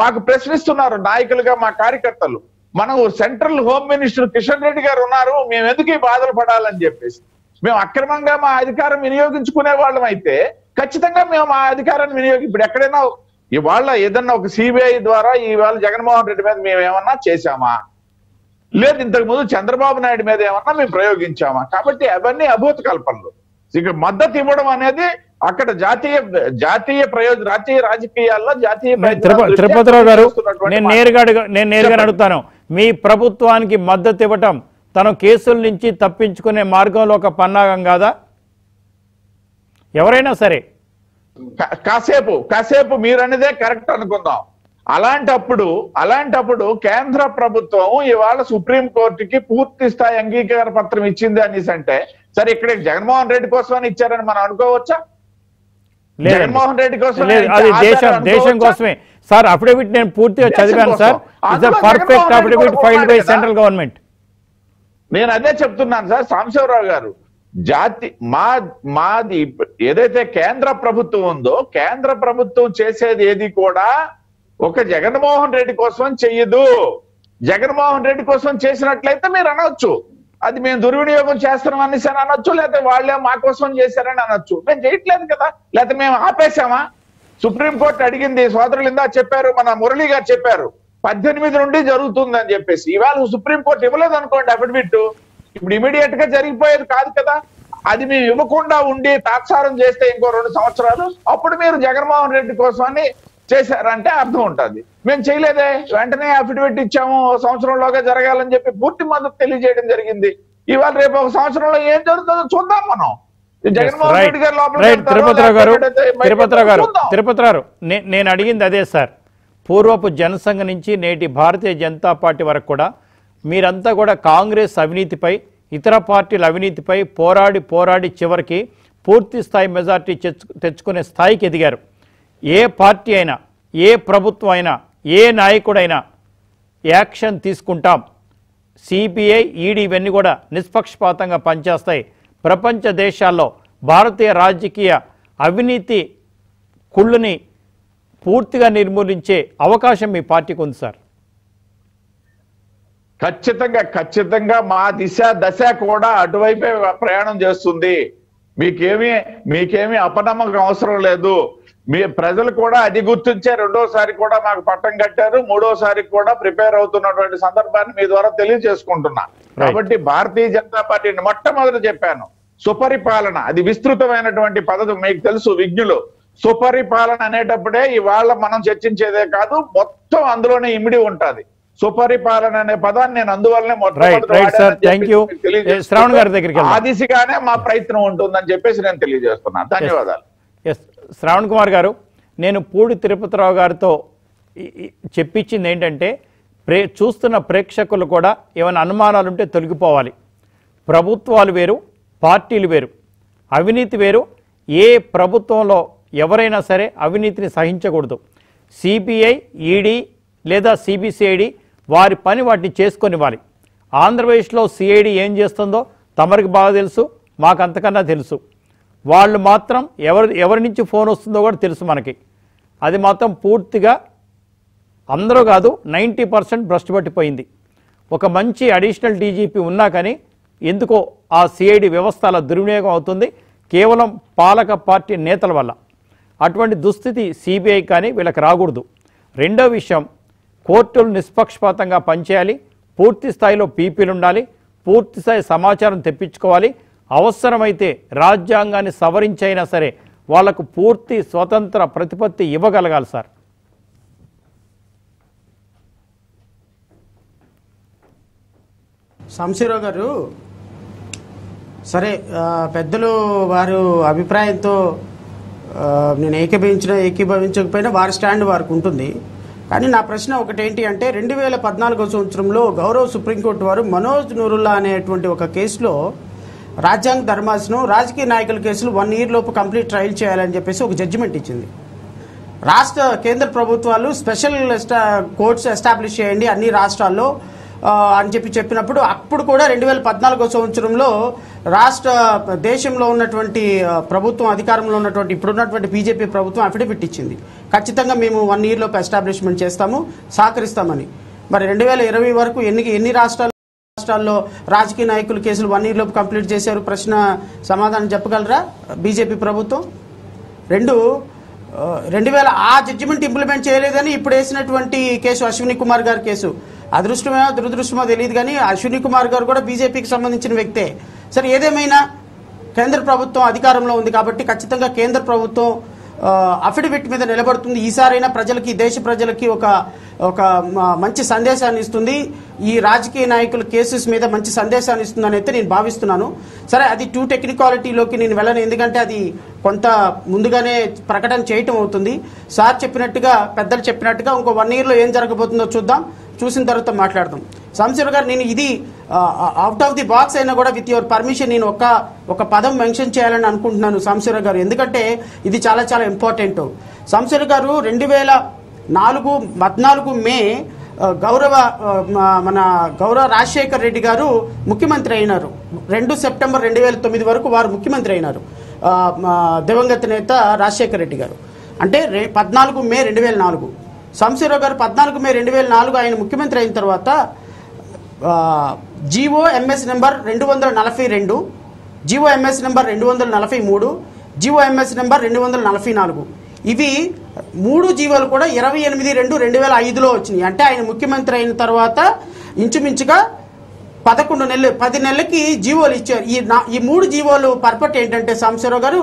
మాకు ప్రశ్నిస్తున్నారు నాయకులుగా మా కార్యకర్తలు. మనం central home minister Kishan Reddy గారు ఉన్నారు, మేము ఎందుకు ఈ బాధలు పడాలని చెప్పేసి, మేము అక్రమంగా మా అధికారం వినియోగించుకునే వాళ్ళం అయితే ఖచ్చితంగా మేము మా అధికారాన్ని ఇప్పుడు ఎక్కడైనా ఇవాళ ఏదన్నా ఒక సిబిఐ ద్వారా ఇవాళ జగన్మోహన్ రెడ్డి మీద మేమేమన్నా చేశామా? లేదు, ఇంతకు ముందు చంద్రబాబు నాయుడు మీద ఏమన్నా మేము ప్రయోగించామా? కాబట్టి అవన్నీ అభూత కల్పనలు. ఇక మద్దతు ఇవ్వడం అనేది అక్కడ జాతీయ ప్రయోజనం, జాతీయ రాజకీయాల్లో జాతీయ ప్రయోజనం. తిరుపతిరావు గారు, నేను నేరుగా అడుగుతాను, మీ ప్రభుత్వానికి మద్దతు ఇవ్వటం తన కేసుల నుంచి తప్పించుకునే మార్గంలో ఒక పన్నాగం కాదా? ఎవరైనా సరే కాసేపు మీరనేదే కరెక్ట్ అనుకుందాం. అలాంటప్పుడు కేంద్ర ప్రభుత్వం ఇవాళ సుప్రీం కోర్టుకి పూర్తి స్థాయి అంగీకార పత్రం ఇచ్చింది అనేసి అంటే, సరే ఇక్కడ జగన్మోహన్ రెడ్డి కోసం అని ఇచ్చారని మనం అనుకోవచ్చా? జగన్మోహన్ రెడ్డి కోసం, దేశం కోసమే సార్. అఫిడవిట్ నేను పూర్తిగా చదివాను sir, perfect affidavit filed by central government. నేను అదే చెప్తున్నాను సార్ సాంబశివరావు గారు, మాది ఏదైతే కేంద్ర ప్రభుత్వం ఉందో, కేంద్ర ప్రభుత్వం చేసేది ఏది కూడా ఒక జగన్మోహన్ రెడ్డి కోసం చెయ్యదు. జగన్మోహన్ రెడ్డి కోసం చేసినట్లయితే మీరు అనొచ్చు అది మేము దుర్వినియోగం చేస్తున్నాం అనేసి అని అనొచ్చు, లేకపోతే వాళ్ళే మా కోసం చేశారని అనొచ్చు. మేము చేయట్లేదు కదా, లేకపోతే మేము ఆపేశామా? సుప్రీంకోర్టు అడిగింది, సోదరులు ఇందా చెప్పారు, మన మురళి గారు చెప్పారు, 18 నుండి జరుగుతుంది అని చెప్పేసి. ఇవాళ సుప్రీంకోర్టు ఇవ్వలేదు అనుకోండి అఫిడవిట్, ఇప్పుడు ఇమీడియట్ గా జరిగిపోయేది కాదు కదా. అది మేము ఇవ్వకుండా ఉండి తాత్సారం చేస్తే ఇంకో 2 సంవత్సరాలు అప్పుడు మీరు జగన్మోహన్ రెడ్డి కోసం అని చేశారంటే అర్థం ఉంటుంది. మేము చేయలేదే, వెంటనే అఫిడవిట్ ఇచ్చాము 1 సంవత్సరంలోగా జరగాలని చెప్పి పూర్తి మద్దతు తెలియజేయడం జరిగింది. ఇవాళ రేపు 1 సంవత్సరంలో ఏం జరుగుతుందో చూద్దాం మనం. జగన్మోహన్ రెడ్డి గారు తిరుపతిరావు గారు, నేను అడిగింది అదే సార్. పూర్వపు జనసంఘ నుంచి నేటి భారతీయ జనతా పార్టీ వరకు కూడా మీరంతా కూడా కాంగ్రెస్ అవినీతిపై, ఇతర పార్టీల అవినీతిపై పోరాడి చివరికి పూర్తి స్థాయి మెజార్టీ తెచ్చుకునే స్థాయికి ఎదిగారు. ఏ పార్టీ అయినా, ఏ ప్రభుత్వం అయినా, ఏ నాయకుడైనా యాక్షన్ తీసుకుంటాం, సిబిఐ, ఈడీ ఇవన్నీ కూడా నిష్పక్షపాతంగా పనిచేస్తాయి. ప్రపంచ దేశాల్లో భారతీయ రాజకీయ అవినీతి కుళ్ళుని పూర్తిగా నిర్మూలించే అవకాశం మీ పార్టీకి ఉంది సార్. ఖచ్చితంగా మా దశ కూడా అటువైపే ప్రయాణం చేస్తుంది. మీకేమీ అపనమ్మకం అవసరం లేదు. మీ ప్రజలు కూడా అది గుర్తించే 2వ సారి కూడా మాకు పట్టం కట్టారు, 3వ సారి కూడా ప్రిపేర్ అవుతున్నటువంటి సందర్భాన్ని మీ ద్వారా తెలియజేసుకుంటున్నా. కాబట్టి భారతీయ జనతా పార్టీని మొట్టమొదటి చెప్పాను, సుపరిపాలన, అది విస్తృతమైనటువంటి పదవి, మీకు తెలుసు విజ్ఞులు. సుపరిపాలన అనేటప్పుడే ఇవాళ మనం చర్చించేదే కాదు, మొత్తం అందులోనే ఇమిడి ఉంటుంది. సుపరిపాలన అనే పదాన్ని నేను అందువల్లనే మొదటి ఆ దిశగానే మా ప్రయత్నం ఉంటుందని చెప్పేసి నేను తెలియజేస్తున్నాను. ధన్యవాదాలు. శ్రావణ్ కుమార్ గారు, నేను పూడి తిరుపతిరావు గారితో చెప్పించింది ఏంటంటే, చూస్తున్న ప్రేక్షకులు కూడా ఏమైనా అనుమానాలుంటే తొలగిపోవాలి. ప్రభుత్వాలు వేరు, పార్టీలు వేరు, అవినీతి వేరు, ఏ ప్రభుత్వంలో ఎవరైనా సరే అవినీతిని సహించకూడదు. సిబిఐ, ఈడీ లేదా సిబిసిఐడి వారి పని వాటిని చేసుకొనివ్వాలి. ఆంధ్రప్రదేశ్లో సిఐడి ఏం చేస్తుందో తమరికి బాగా తెలుసు, మాకు అంతకన్నా తెలుసు. వాళ్ళు మాత్రం ఎవరి నుంచి ఫోన్ వస్తుందో కూడా తెలుసు మనకి. అది మాత్రం పూర్తిగా అందరూ కాదు, 90% భ్రష్టు పట్టిపోయింది. ఒక మంచి అడిషనల్ డీజీపీ ఉన్నా కానీ ఎందుకో ఆ సిఐడి వ్యవస్థ అలా దుర్వినియోగం అవుతుంది, కేవలం పాలక పార్టీ నేతల వల్ల. అటువంటి దుస్థితి సిబిఐ కానీ వీళ్ళకి రాకూడదు. రెండో విషయం, కోర్టులు నిష్పక్షపాతంగా పనిచేయాలి, పూర్తి స్థాయిలో పీపీలు ఉండాలి, పూర్తి స్థాయి సమాచారం తెప్పించుకోవాలి. అవసరమైతే రాజ్యాంగాన్ని సవరించైనా సరే వాళ్లకు పూర్తి స్వతంత్ర ప్రతిపత్తి ఇవ్వగలగాలి సార్. శంసీరావు గారు, సరే పెద్దలు వారు అభిప్రాయంతో నేను ఏకీభవించకపోయినా వారి స్టాండ్ వారికి ఉంటుంది. కానీ నా ప్రశ్న ఒకటేంటి అంటే, 2014వ సంవత్సరంలో గౌరవ సుప్రీంకోర్టు వారు మనోజ్ నూరుల్లా అనేటువంటి ఒక కేసులో రాజ్యాంగ ధర్మాసనం రాజకీయ నాయకుల కేసులు 1 year లోపు కంప్లీట్ ట్రయల్ చేయాలని చెప్పేసి ఒక జడ్జిమెంట్ ఇచ్చింది. రాష్ట్ర కేంద్ర ప్రభుత్వాలు స్పెషల్ కోర్ట్స్ ఎస్టాబ్లిష్ చేయండి అన్ని రాష్ట్రాల్లో అని చెప్పినప్పుడు అప్పుడు కూడా 2014వ సంవత్సరంలో దేశంలో ఉన్నటువంటి ప్రభుత్వం, అధికారంలో ఉన్నటువంటి ఇప్పుడున్నటువంటి బీజేపీ ప్రభుత్వం అఫిడవిట్ ఇచ్చింది, ఖచ్చితంగా మేము 1 year లోపు ఎస్టాబ్లిష్మెంట్ చేస్తాము, సహకరిస్తామని. మరి 2020 వరకు ఎన్ని రాష్ట్రాల్లో రాజకీయ నాయకుల కేసులు 1 year లోపు కంప్లీట్ చేశారు? ప్రశ్న సమాధానం చెప్పగలరా బీజేపీ ప్రభుత్వం? రెండు, 2000 ఆ జడ్జిమెంట్ ఇంప్లిమెంట్ చేయలేదని ఇప్పుడు వేసినటువంటి కేసు, అశ్విని కుమార్ గారి కేసు, అదృష్టమో దురదృష్టమో తెలియదు కానీ అశ్విని కుమార్ గారు కూడా బీజేపీకి సంబంధించిన వ్యక్తే. సరే, ఏదేమైనా కేంద్ర ప్రభుత్వం అధికారంలో ఉంది కాబట్టి ఖచ్చితంగా కేంద్ర ప్రభుత్వం అఫిడవిట్ మీద నిలబడుతుంది. ఈసారైనా ప్రజలకి, దేశ ప్రజలకి ఒక మంచి సందేశాన్ని ఇస్తుంది, ఈ రాజకీయ నాయకుల కేసెస్ మీద మంచి సందేశాన్ని ఇస్తుందని అయితే నేను భావిస్తున్నాను. సరే, అది టూ టెక్నికాలిటీలోకి నేను వెళ్ళను, ఎందుకంటే అది కొంత ముందుగానే ప్రకటన చేయటం అవుతుంది. సార్ చెప్పినట్టుగా, పెద్దలు చెప్పినట్టుగా ఇంకో 1 year లో ఏం జరగబోతుందో చూద్దాం, చూసిన తర్వాత మాట్లాడతాం. సంశీర్ గారు, నేను ఇది అవుట్ ఆఫ్ ది బాక్స్ అయినా కూడా విత్ యువర్ పర్మిషన్ నేను ఒక పదం మెన్షన్ చేయాలని అనుకుంటున్నాను సంశీర్ గారు, ఎందుకంటే ఇది చాలా చాలా ఇంపార్టెంట్. సంశీర్ గారు, 2014 May గౌరవ రాజశేఖర్ రెడ్డి గారు ముఖ్యమంత్రి అయినారు. 2 September 2009 వరకు వారు ముఖ్యమంత్రి అయినారు, దివంగత నేత రాజశేఖర్ రెడ్డి గారు. అంటే 14 May 2004 సంశీరావు గారు, 14 May 2004 ఆయన ముఖ్యమంత్రి అయిన తర్వాత GOMS number 242, GOMS number 243, GOMS number 244, ఇవి 3 జీవోలు కూడా 28/2/2005లో వచ్చినాయి. అంటే ఆయన ముఖ్యమంత్రి అయిన తర్వాత ఇంచుమించుగా 10 నెలలకి జీవోలు ఇచ్చారు. ఈ 3 జీవోలు పర్పట్ ఏంటంటే సంశీరావు గారు,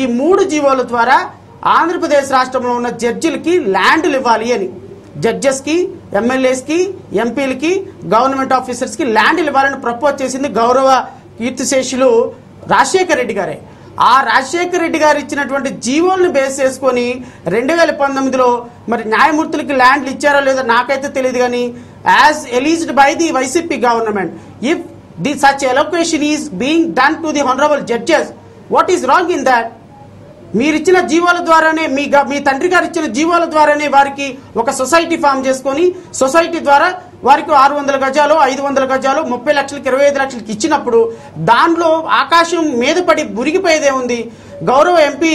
ఈ 3 జీవోల ద్వారా ఆంధ్రప్రదేశ్ రాష్ట్రంలో ఉన్న జడ్జిలకి ల్యాండ్లు ఇవ్వాలి అని, జడ్జెస్కి, ఎమ్మెల్యేస్కి, ఎంపీలకి, గవర్నమెంట్ ఆఫీసర్స్కి ల్యాండ్లు ఇవ్వాలని ప్రపోజ్ చేసింది గౌరవ కీర్తిశేషులు రాజశేఖర్ రెడ్డి గారే. ఆ రాజశేఖర్ రెడ్డి గారు ఇచ్చినటువంటి జీవోలను బేస్ చేసుకొని 2019లో మరి న్యాయమూర్తులకి ల్యాండ్లు ఇచ్చారో లేదో నాకైతే తెలియదు, కానీ as alleged by the YCP government if the such allocation is being done to the honourable judges, what is wrong in that? మీరిచ్చిన జీవోల ద్వారానే, మీ తండ్రి గారు ఇచ్చిన జీవోల ద్వారానే వారికి ఒక సొసైటీ ఫామ్ చేసుకొని సొసైటీ ద్వారా వారికి 600 గజాలు, 500 గజాలు, 30 లక్షలకి, 25 లక్షలకి ఇచ్చినప్పుడు దానిలో ఆకాశం మీద పడి మురిగిపోయేదే ఉంది. గౌరవ ఎంపీ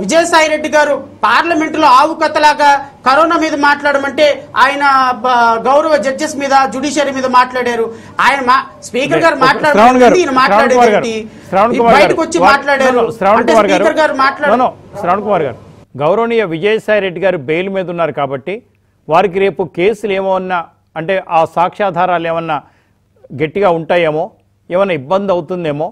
విజయసాయి రెడ్డి గారు పార్లమెంటులో ఆవు కథలాగా కరోనా మీద మాట్లాడమంటే ఆయన గౌరవ జడ్జెస్ మీద, జ్యుడిషియరీ మీద మాట్లాడారు. ఆయన స్పీకర్ గారు మాట్లాడారు, ఈయన మాట్లాడేది బయటకు వచ్చి మాట్లాడారు. స్పీకర్ గారు మాట్లాడారు. శ్రావణ్ కుమార్ గారు, గౌరవనీయ విజయసాయి రెడ్డి గారు బెయిల్ మీద ఉన్నారు కాబట్టి వారికి రేపు కేసులు ఏమన్నా, అంటే ఆ సాక్ష్యాధారాలు ఏమన్నా గట్టిగా ఉంటాయేమో, ఏమన్నా ఇబ్బంది అవుతుందేమో,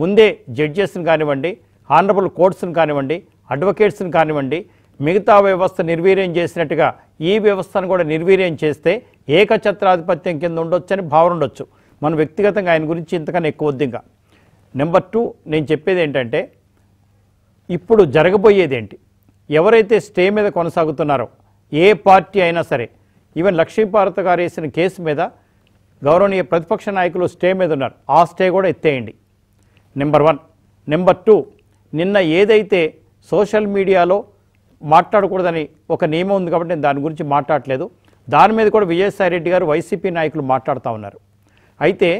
ముందే జడ్జెస్ని కానివ్వండి, ఆనరబుల్ కోర్ట్స్ని కానివ్వండి, అడ్వకేట్స్ని కానివ్వండి, మిగతా వ్యవస్థ నిర్వీర్యం చేసినట్టుగా ఈ వ్యవస్థను కూడా నిర్వీర్యం చేస్తే ఏకఛత్రాధిపత్యం కింద ఉండొచ్చని భావన ఉండొచ్చు. మనం వ్యక్తిగతంగా ఆయన గురించి ఇంతకన్నా ఎక్కువ వద్దిగా. నెంబర్ 2, నేను చెప్పేది ఏంటంటే ఇప్పుడు జరగబోయేది ఏంటి? ఎవరైతే స్టే మీద కొనసాగుతున్నారో ఏ పార్టీ అయినా సరే, ఈవెన్ లక్ష్మీపార్వతి గారు వేసిన కేసు మీద గౌరవనీయ ప్రతిపక్ష నాయకులు స్టే మీద ఉన్నారు, ఆ స్టే కూడా ఎత్తేయండి. నెంబర్ 1. నెంబర్ 2, నిన్న ఏదైతే సోషల్ మీడియాలో మాట్లాడకూడదని ఒక నియమం ఉంది కాబట్టి నేను దాని గురించి మాట్లాడలేదు. దాని మీద కూడా విజయసాయి రెడ్డి గారు వైసీపీ నాయకులు మాట్లాడుతూ ఉన్నారు. అయితే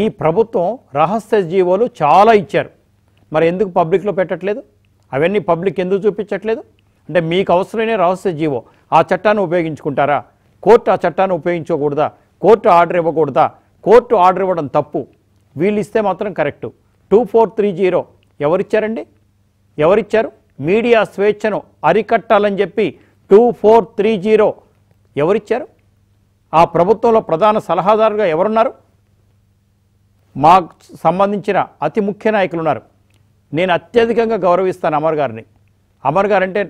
ఈ ప్రభుత్వం రహస్య జీవోలు చాలా ఇచ్చారు, మరి ఎందుకు పబ్లిక్లో పెట్టట్లేదు? అవన్నీ పబ్లిక్ ఎందుకు చూపించట్లేదు? అంటే మీకు అవసరమైన రహస్య జీవో ఆ చట్టాన్ని ఉపయోగించుకుంటారా? కోర్టు ఆ చట్టాన్ని ఉపయోగించకూడదా? కోర్టు ఆర్డర్ ఇవ్వకూడదా? కోర్టు ఆర్డర్ ఇవ్వడం తప్పు, వీళ్ళు ఇస్తే మాత్రం కరెక్టు. 2430 ఎవరిచ్చారండి? ఎవరిచ్చారు? మీడియా స్వేచ్ఛను అరికట్టాలని చెప్పి 2430 ఎవరిచ్చారు? ఆ ప్రభుత్వంలో ప్రధాన సలహాదారుగా ఎవరున్నారు? మాకు సంబంధించిన అతి ముఖ్య నాయకులు ఉన్నారు. నేను అత్యధికంగా గౌరవిస్తాను అమర్ గారిని. అమర్ గారు అంటే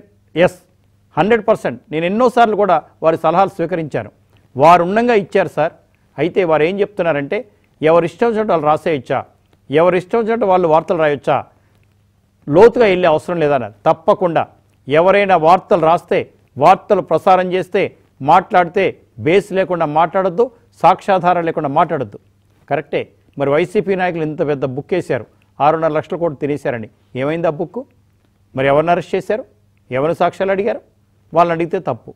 100% నేను ఎన్నోసార్లు కూడా వారి సలహాలు స్వీకరించాను. వారు ఉన్నంగా ఇచ్చారు సార్. అయితే వారు ఏం చెప్తున్నారంటే ఎవరిష్టం చోట వాళ్ళు రాసేయచ్చా, ఎవరిష్టం చోట వాళ్ళు వార్తలు రాయొచ్చా, లోతుగా వెళ్ళే అవసరం లేదన్న. తప్పకుండా ఎవరైనా వార్తలు రాస్తే, వార్తలు ప్రసారం చేస్తే, మాట్లాడితే బేస్ లేకుండా మాట్లాడద్దు, సాక్ష్యాధారం లేకుండా మాట్లాడద్దు. కరెక్టే. మరి వైసీపీ నాయకులు ఇంత పెద్ద బుక్ వేశారు, 6.5 లక్షల కోట్లు తినేశారని. ఏమైంది ఆ బుక్కు? మరి ఎవరిని అరెస్ట్ చేశారు? ఎవరు సాక్ష్యాలు అడిగారు? వాళ్ళని అడిగితే తప్పు.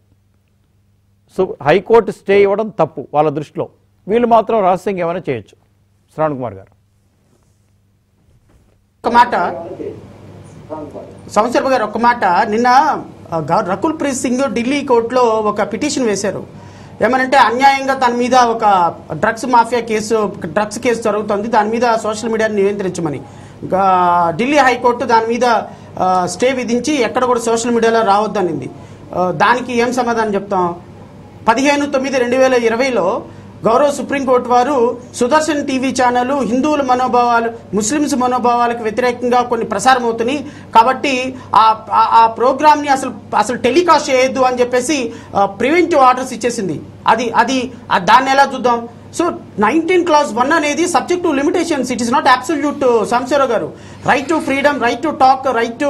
హైకోర్టు స్టే ఇవ్వడం తప్పు వాళ్ళ దృష్టిలో. వీళ్ళు మాత్రం రహస్యంగా ఏమైనా చేయొచ్చు. శ్రావణ్ కుమార్ గారు, ఒక మాట సంవత్సరపు గారు, ఒక మాట. నిన్న రకుల్ ప్రీత్ సింగ్ ఢిల్లీ కోర్టులో ఒక పిటిషన్ వేశారు. ఏమనంటే అన్యాయంగా తన మీద ఒక drugs mafia case, drugs case జరుగుతుంది, దాని మీద సోషల్ మీడియాని నియంత్రించమని. ఢిల్లీ హైకోర్టు దాని మీద స్టే విధించి ఎక్కడ కూడా సోషల్ మీడియాలో రావద్దనింది. దానికి ఏం సమాధానం చెప్తాం? 15/9/2020 గౌరవ సుప్రీంకోర్టు వారు సుదర్శన్ టీవీ ఛానల్ హిందువుల మనోభావాలు, ముస్లిమ్స్ మనోభావాలకు వ్యతిరేకంగా కొన్ని ప్రసారం అవుతున్నాయి కాబట్టి ఆ ప్రోగ్రామ్ని అసలు టెలికాస్ట్ చేయొద్దు అని చెప్పేసి ప్రివెంటివ్ ఆర్డర్స్ ఇచ్చేసింది. అది దాన్ని ఎలా చూద్దాం? సో 19 clause 1 అనేది subject to limitations, it is not absolute. సంశీరావు గారు, right to freedom, right to talk, right to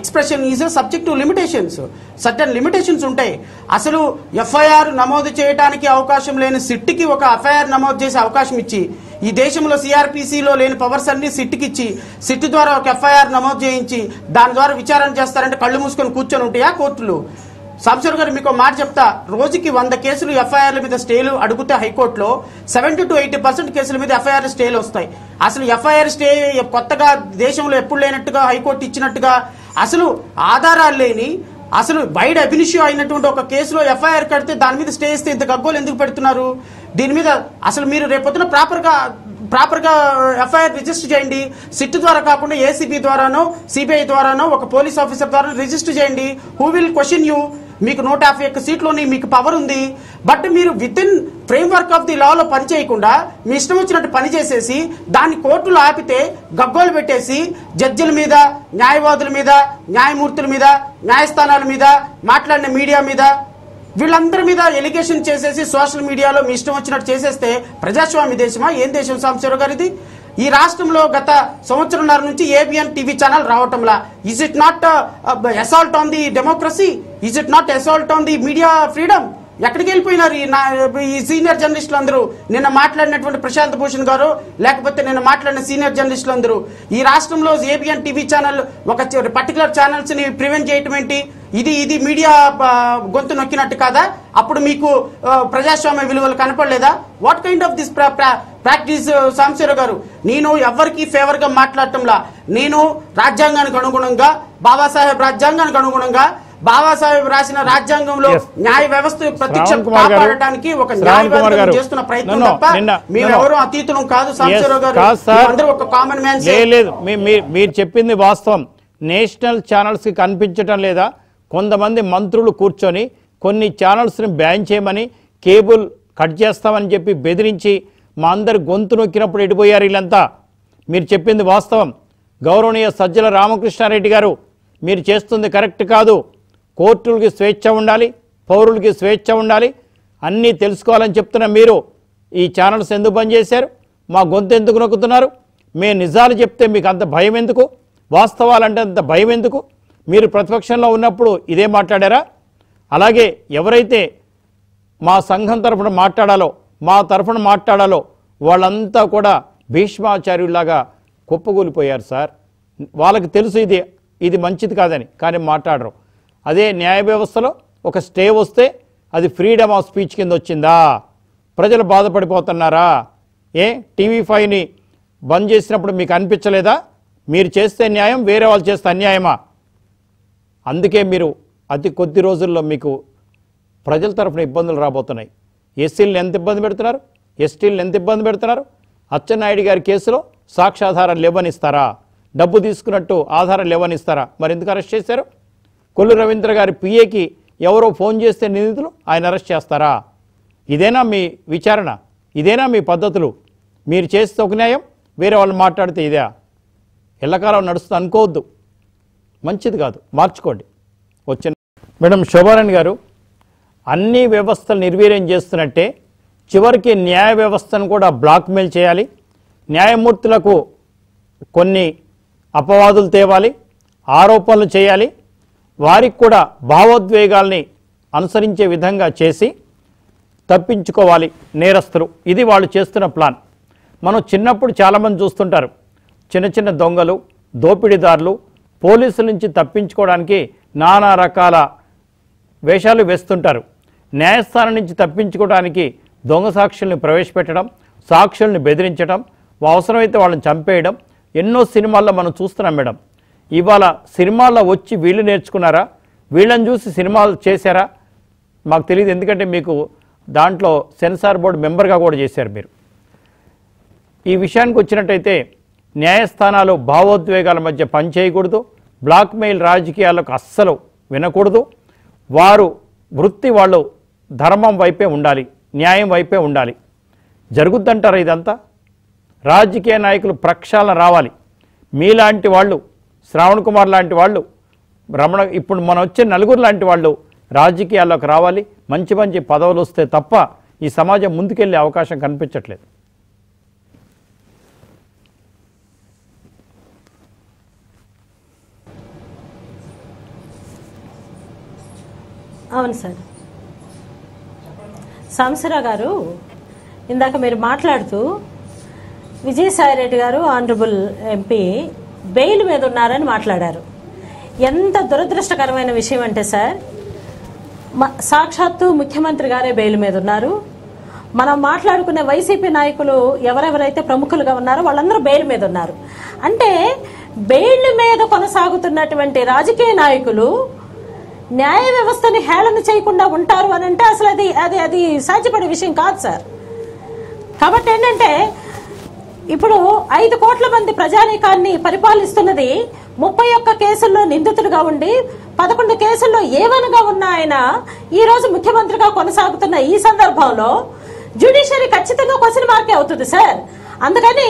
expression is subject to limitations. Certain limitations ఉంటాయి. అసలు ఎఫ్ఐఆర్ నమోదు చేయడానికి అవకాశం లేని సిట్కి ఒక ఎఫ్ఐఆర్ నమోదు చేసే అవకాశం ఇచ్చి, ఈ దేశంలో సిఆర్పిసిలో లేని పవర్స్ అన్ని సిట్కి ఇచ్చి, సిట్ ద్వారా ఒక ఎఫ్ఐఆర్ నమోదు చేయించి దాని ద్వారా విచారణ చేస్తారంటే కళ్ళు మూసుకొని కూర్చొని ఉంటాయా కోర్టులు? సాంసర్ గారు మీకు మాట చెప్తా, రోజుకి 100 కేసులు ఎఫ్ఐఆర్ల మీద స్టేలు అడుగుతే హైకోర్టులో 70 to 80% కేసుల మీద ఎఫ్ఐఆర్ స్టేలు వస్తాయి. అసలు ఎఫ్ఐఆర్ స్టే కొత్తగా దేశంలో ఎప్పుడు లేనట్టుగా హైకోర్టు ఇచ్చినట్టుగా, అసలు ఆధారాలు లేని, అసలు బైడ్ అబినిషియో అయినటువంటి ఒక కేసులో ఎఫ్ఐఆర్ కడితే దాని మీద స్టే ఇస్తే ఇంత గగ్గోలు ఎందుకు పెడుతున్నారు? దీని మీద అసలు మీరు రేపొద్దున ప్రాపర్గా ఎఫ్ఐఆర్ రిజిస్టర్ చేయండి. సిట్ ద్వారా కాకుండా ఏసీబీ ద్వారానో సిబిఐ ద్వారానో ఒక పోలీస్ ఆఫీసర్ ద్వారా రిజిస్టర్ చేయండి. Who will question you? మీకు 151 సీట్లోని మీకు పవర్ ఉంది. బట్ మీరు within framework of the లాలో పనిచేయకుండా మీ ఇష్టం వచ్చినట్టు పనిచేసేసి దాన్ని కోర్టులు ఆపితే గగ్గోలు పెట్టేసి జడ్జిల మీద, న్యాయవాదుల మీద, న్యాయమూర్తుల మీద, న్యాయస్థానాల మీద, మాట్లాడిన మీడియా మీద, వీళ్ళందరి మీద ఎలిగేషన్ చేసేసి సోషల్ మీడియాలో మీ ఇష్టం వచ్చినట్టు చేసేస్తే ప్రజాస్వామ్య దేశమా ఏం దేశం సాంబశివరావు గారు? ఇది ఈ రాష్ట్రంలో గత 1.5 సంవత్సరాల నుంచి ఏబిఎన్ టీవీ ఛానల్ రావటంలా. Is it not assault on the democracy? Is it not assault on the media freedom? ఎక్కడికి వెళ్ళిపోయినారు ఈ సీనియర్ జర్నలిస్టులు అందరూ? నిన్న మాట్లాడినటువంటి ప్రశాంత్ భూషణ్ గారు, లేకపోతే నిన్న మాట్లాడిన సీనియర్ జర్నలిస్టులు అందరూ ఈ రాష్ట్రంలో ఏబిఎన్ టీవీ ఛానల్ ఒక పర్టికులర్ ఛానల్స్ని ప్రివెంట్ చేయటం ఏంటి? ఇది మీడియా గొంతు నొక్కినట్టు కాదా? అప్పుడు మీకు ప్రజాస్వామ్య విలువలు కనపడలేదా? What kind of this practice Sambasiva Rao గారు? నేను ఎవరికి ఫేవర్గా మాట్లాడటంలా. నేను రాజ్యాంగానికి అనుగుణంగా, బాబాసాహెబ్ రాజ్యాంగానికి అనుగుణంగా, బాబాసాహెబ్ రాసిన రాజ్యాంగంలో న్యాయ వ్యవస్థ ప్రతిష్టను కాపాడడానికి ఒక న్యాయవాదం చేస్తున్న ప్రయత్నం తప్ప మేమెవరూ అతీతులం కాదు సాంబశివరావు గారు. అందరూ ఒక కామన్ మ్యాన్. లేదు, మీరు చెప్పింది వాస్తవం. నేషనల్ ఛానల్స్కి కనిపించటం లేదా? కొంతమంది మంత్రులు కూర్చొని కొన్ని ఛానల్స్ని బ్యాన్ చేయమని, కేబుల్ కట్ చేస్తామని చెప్పి బెదిరించి మా అందరి గొంతు నొక్కినప్పుడు ఎడిపోయారు వీళ్ళంతా. మీరు చెప్పింది వాస్తవం. గౌరవనీయ సజ్జల రామకృష్ణారెడ్డి గారు, మీరు చేస్తుంది కరెక్ట్ కాదు. కోర్టులకి స్వేచ్ఛ ఉండాలి, పౌరులకి స్వేచ్ఛ ఉండాలి, అన్నీ తెలుసుకోవాలని చెప్తున్న మీరు ఈ ఛానల్స్ ఎందుకు బంద్ చేశారు? మా గొంతు ఎందుకు నొక్కుతున్నారు? మేము నిజాలు చెప్తే మీకు అంత భయం ఎందుకు? వాస్తవాలంటే అంత భయం ఎందుకు? మీరు ప్రతిపక్షంలో ఉన్నప్పుడు ఇదే మాట్లాడారా? అలాగే ఎవరైతే మా సంఘం తరఫున మాట్లాడాలో, మా తరఫున మాట్లాడాలో వాళ్ళంతా కూడా భీష్మాచార్యుల్లాగా కుప్పగూలిపోయారు సార్. వాళ్ళకి తెలుసు ఇది ఇది మంచిది కాదని, కానీ మాట్లాడరు. అదే న్యాయ వ్యవస్థలో ఒక స్టే వస్తే అది ఫ్రీడమ్ ఆఫ్ స్పీచ్ కింద వచ్చిందా? ప్రజలు బాధపడిపోతున్నారా? TV5ని బంద్ చేసినప్పుడు మీకు అనిపించలేదా మీరు చేస్తే న్యాయం, వేరే వాళ్ళు చేస్తే అన్యాయమా? అందుకే మీరు అతి కొద్ది రోజుల్లో మీకు ప్రజల తరఫున ఇబ్బందులు రాబోతున్నాయి. ఎస్సీలను ఎంత ఇబ్బంది పెడుతున్నారు, ఎస్టీలను ఎంత ఇబ్బంది పెడుతున్నారు. అచ్చెన్నాయుడు గారి కేసులో సాక్ష్యాధారాలు లేవనిస్తారా? డబ్బు తీసుకున్నట్టు ఆధారాలు లేవనిస్తారా? మరి ఎందుకు అరెస్ట్ చేశారు? కొల్లు రవీంద్ర గారి పిఏకి ఎవరో ఫోన్ చేస్తే నిందితులు ఆయన అరెస్ట్ చేస్తారా? ఇదేనా మీ విచారణ? ఇదేనా మీ పద్ధతులు? మీరు చేస్తే ఒక న్యాయం, వేరే వాళ్ళు మాట్లాడితే ఇదే ఎల్లకాలం నడుస్తూ అనుకోవద్దు, మంచిది కాదు, మార్చుకోండి. వచ్చిన మేడం శోభారాణి గారు, అన్ని వ్యవస్థలు నిర్వీర్యం చేస్తున్నట్టే చివరికి న్యాయ వ్యవస్థను కూడా బ్లాక్మెయిల్ చేయాలి, న్యాయమూర్తులకు కొన్ని అపవాదులు తేవాలి, ఆరోపణలు చేయాలి, వారికి కూడా భావోద్వేగాల్ని అనుసరించే విధంగా చేసి తప్పించుకోవాలి నేరస్తులు. ఇది వాళ్ళు చేస్తున్న ప్లాన్. మనం చిన్నప్పుడు చాలామంది చూస్తుంటారు చిన్న చిన్న దొంగలు, దోపిడీదారులు పోలీసుల నుంచి తప్పించుకోవడానికి నానా రకాల వేషాలు వేస్తుంటారు. న్యాయస్థానం నుంచి తప్పించుకోవడానికి దొంగ సాక్షుల్ని ప్రవేశపెట్టడం, సాక్షుల్ని బెదిరించడం, అవసరమైతే వాళ్ళని చంపేయడం ఎన్నో సినిమాల్లో మనం చూస్తున్నాం మేడం. ఇవాళ సినిమాల్లో వచ్చి వీళ్ళు నేర్చుకున్నారా, వీళ్ళని చూసి సినిమాలు చేశారా? మాకు తెలియదు, ఎందుకంటే మీకు దాంట్లో సెన్సార్ బోర్డు మెంబర్గా కూడా చేశారు మీరు. ఈ విషయానికి వచ్చినట్టయితే న్యాయస్థానాలు భావోద్వేగాల మధ్య పనిచేయకూడదు, బ్లాక్మెయిల్ రాజకీయాలకు అస్సలు వినకూడదు. వారు వృత్తి, వాళ్ళు ధర్మం వైపే ఉండాలి, న్యాయం వైపే ఉండాలి. జరుగుద్దంటారా ఇదంతా? రాజకీయ నాయకులు ప్రక్షాళన రావాలి. మీలాంటి వాళ్ళు, శ్రావణ్ కుమార్ లాంటి వాళ్ళు, రమణ, ఇప్పుడు మనం వచ్చే నలుగురు లాంటి వాళ్ళు రాజకీయాల్లోకి రావాలి. మంచి మంచి పదవులు వస్తే తప్ప ఈ సమాజం ముందుకెళ్ళే అవకాశం కనిపించట్లేదు. అవును సార్. సాంసరావు గారు, ఇందాక మీరు మాట్లాడుతూ విజయసాయి రెడ్డి గారు ఆనరబుల్ ఎంపీ బెయిల్ మీద ఉన్నారని మాట్లాడారు. ఎంత దురదృష్టకరమైన విషయం అంటే సార్, సాక్షాత్తు ముఖ్యమంత్రి గారే బెయిల్ మీద ఉన్నారు. మనం మాట్లాడుకునే వైసీపీ నాయకులు ఎవరెవరైతే ప్రముఖులుగా ఉన్నారో వాళ్ళందరూ బెయిల్ మీద ఉన్నారు. అంటే బెయిల్ మీద కొనసాగుతున్నటువంటి రాజకీయ నాయకులు న్యాయ వ్యవస్థని హేళన చేయకుండా ఉంటారు అని అంటే అసలు అది అది అది సాధ్యపడే విషయం కాదు సార్. కాబట్టి ఏంటంటే ఇప్పుడు 5 కోట్ల మంది ప్రజానీకాన్ని పరిపాలిస్తున్నది 31 కేసుల్లో నిందితుడుగా ఉండి 11 కేసుల్లో ఏవనగా ఉన్న ఆయన ఈరోజు ముఖ్యమంత్రిగా కొనసాగుతున్న ఈ సందర్భంలో జ్యుడిషియరీ ఖచ్చితంగా క్వశ్చన్ మార్కే అవుతుంది సార్. అందుకని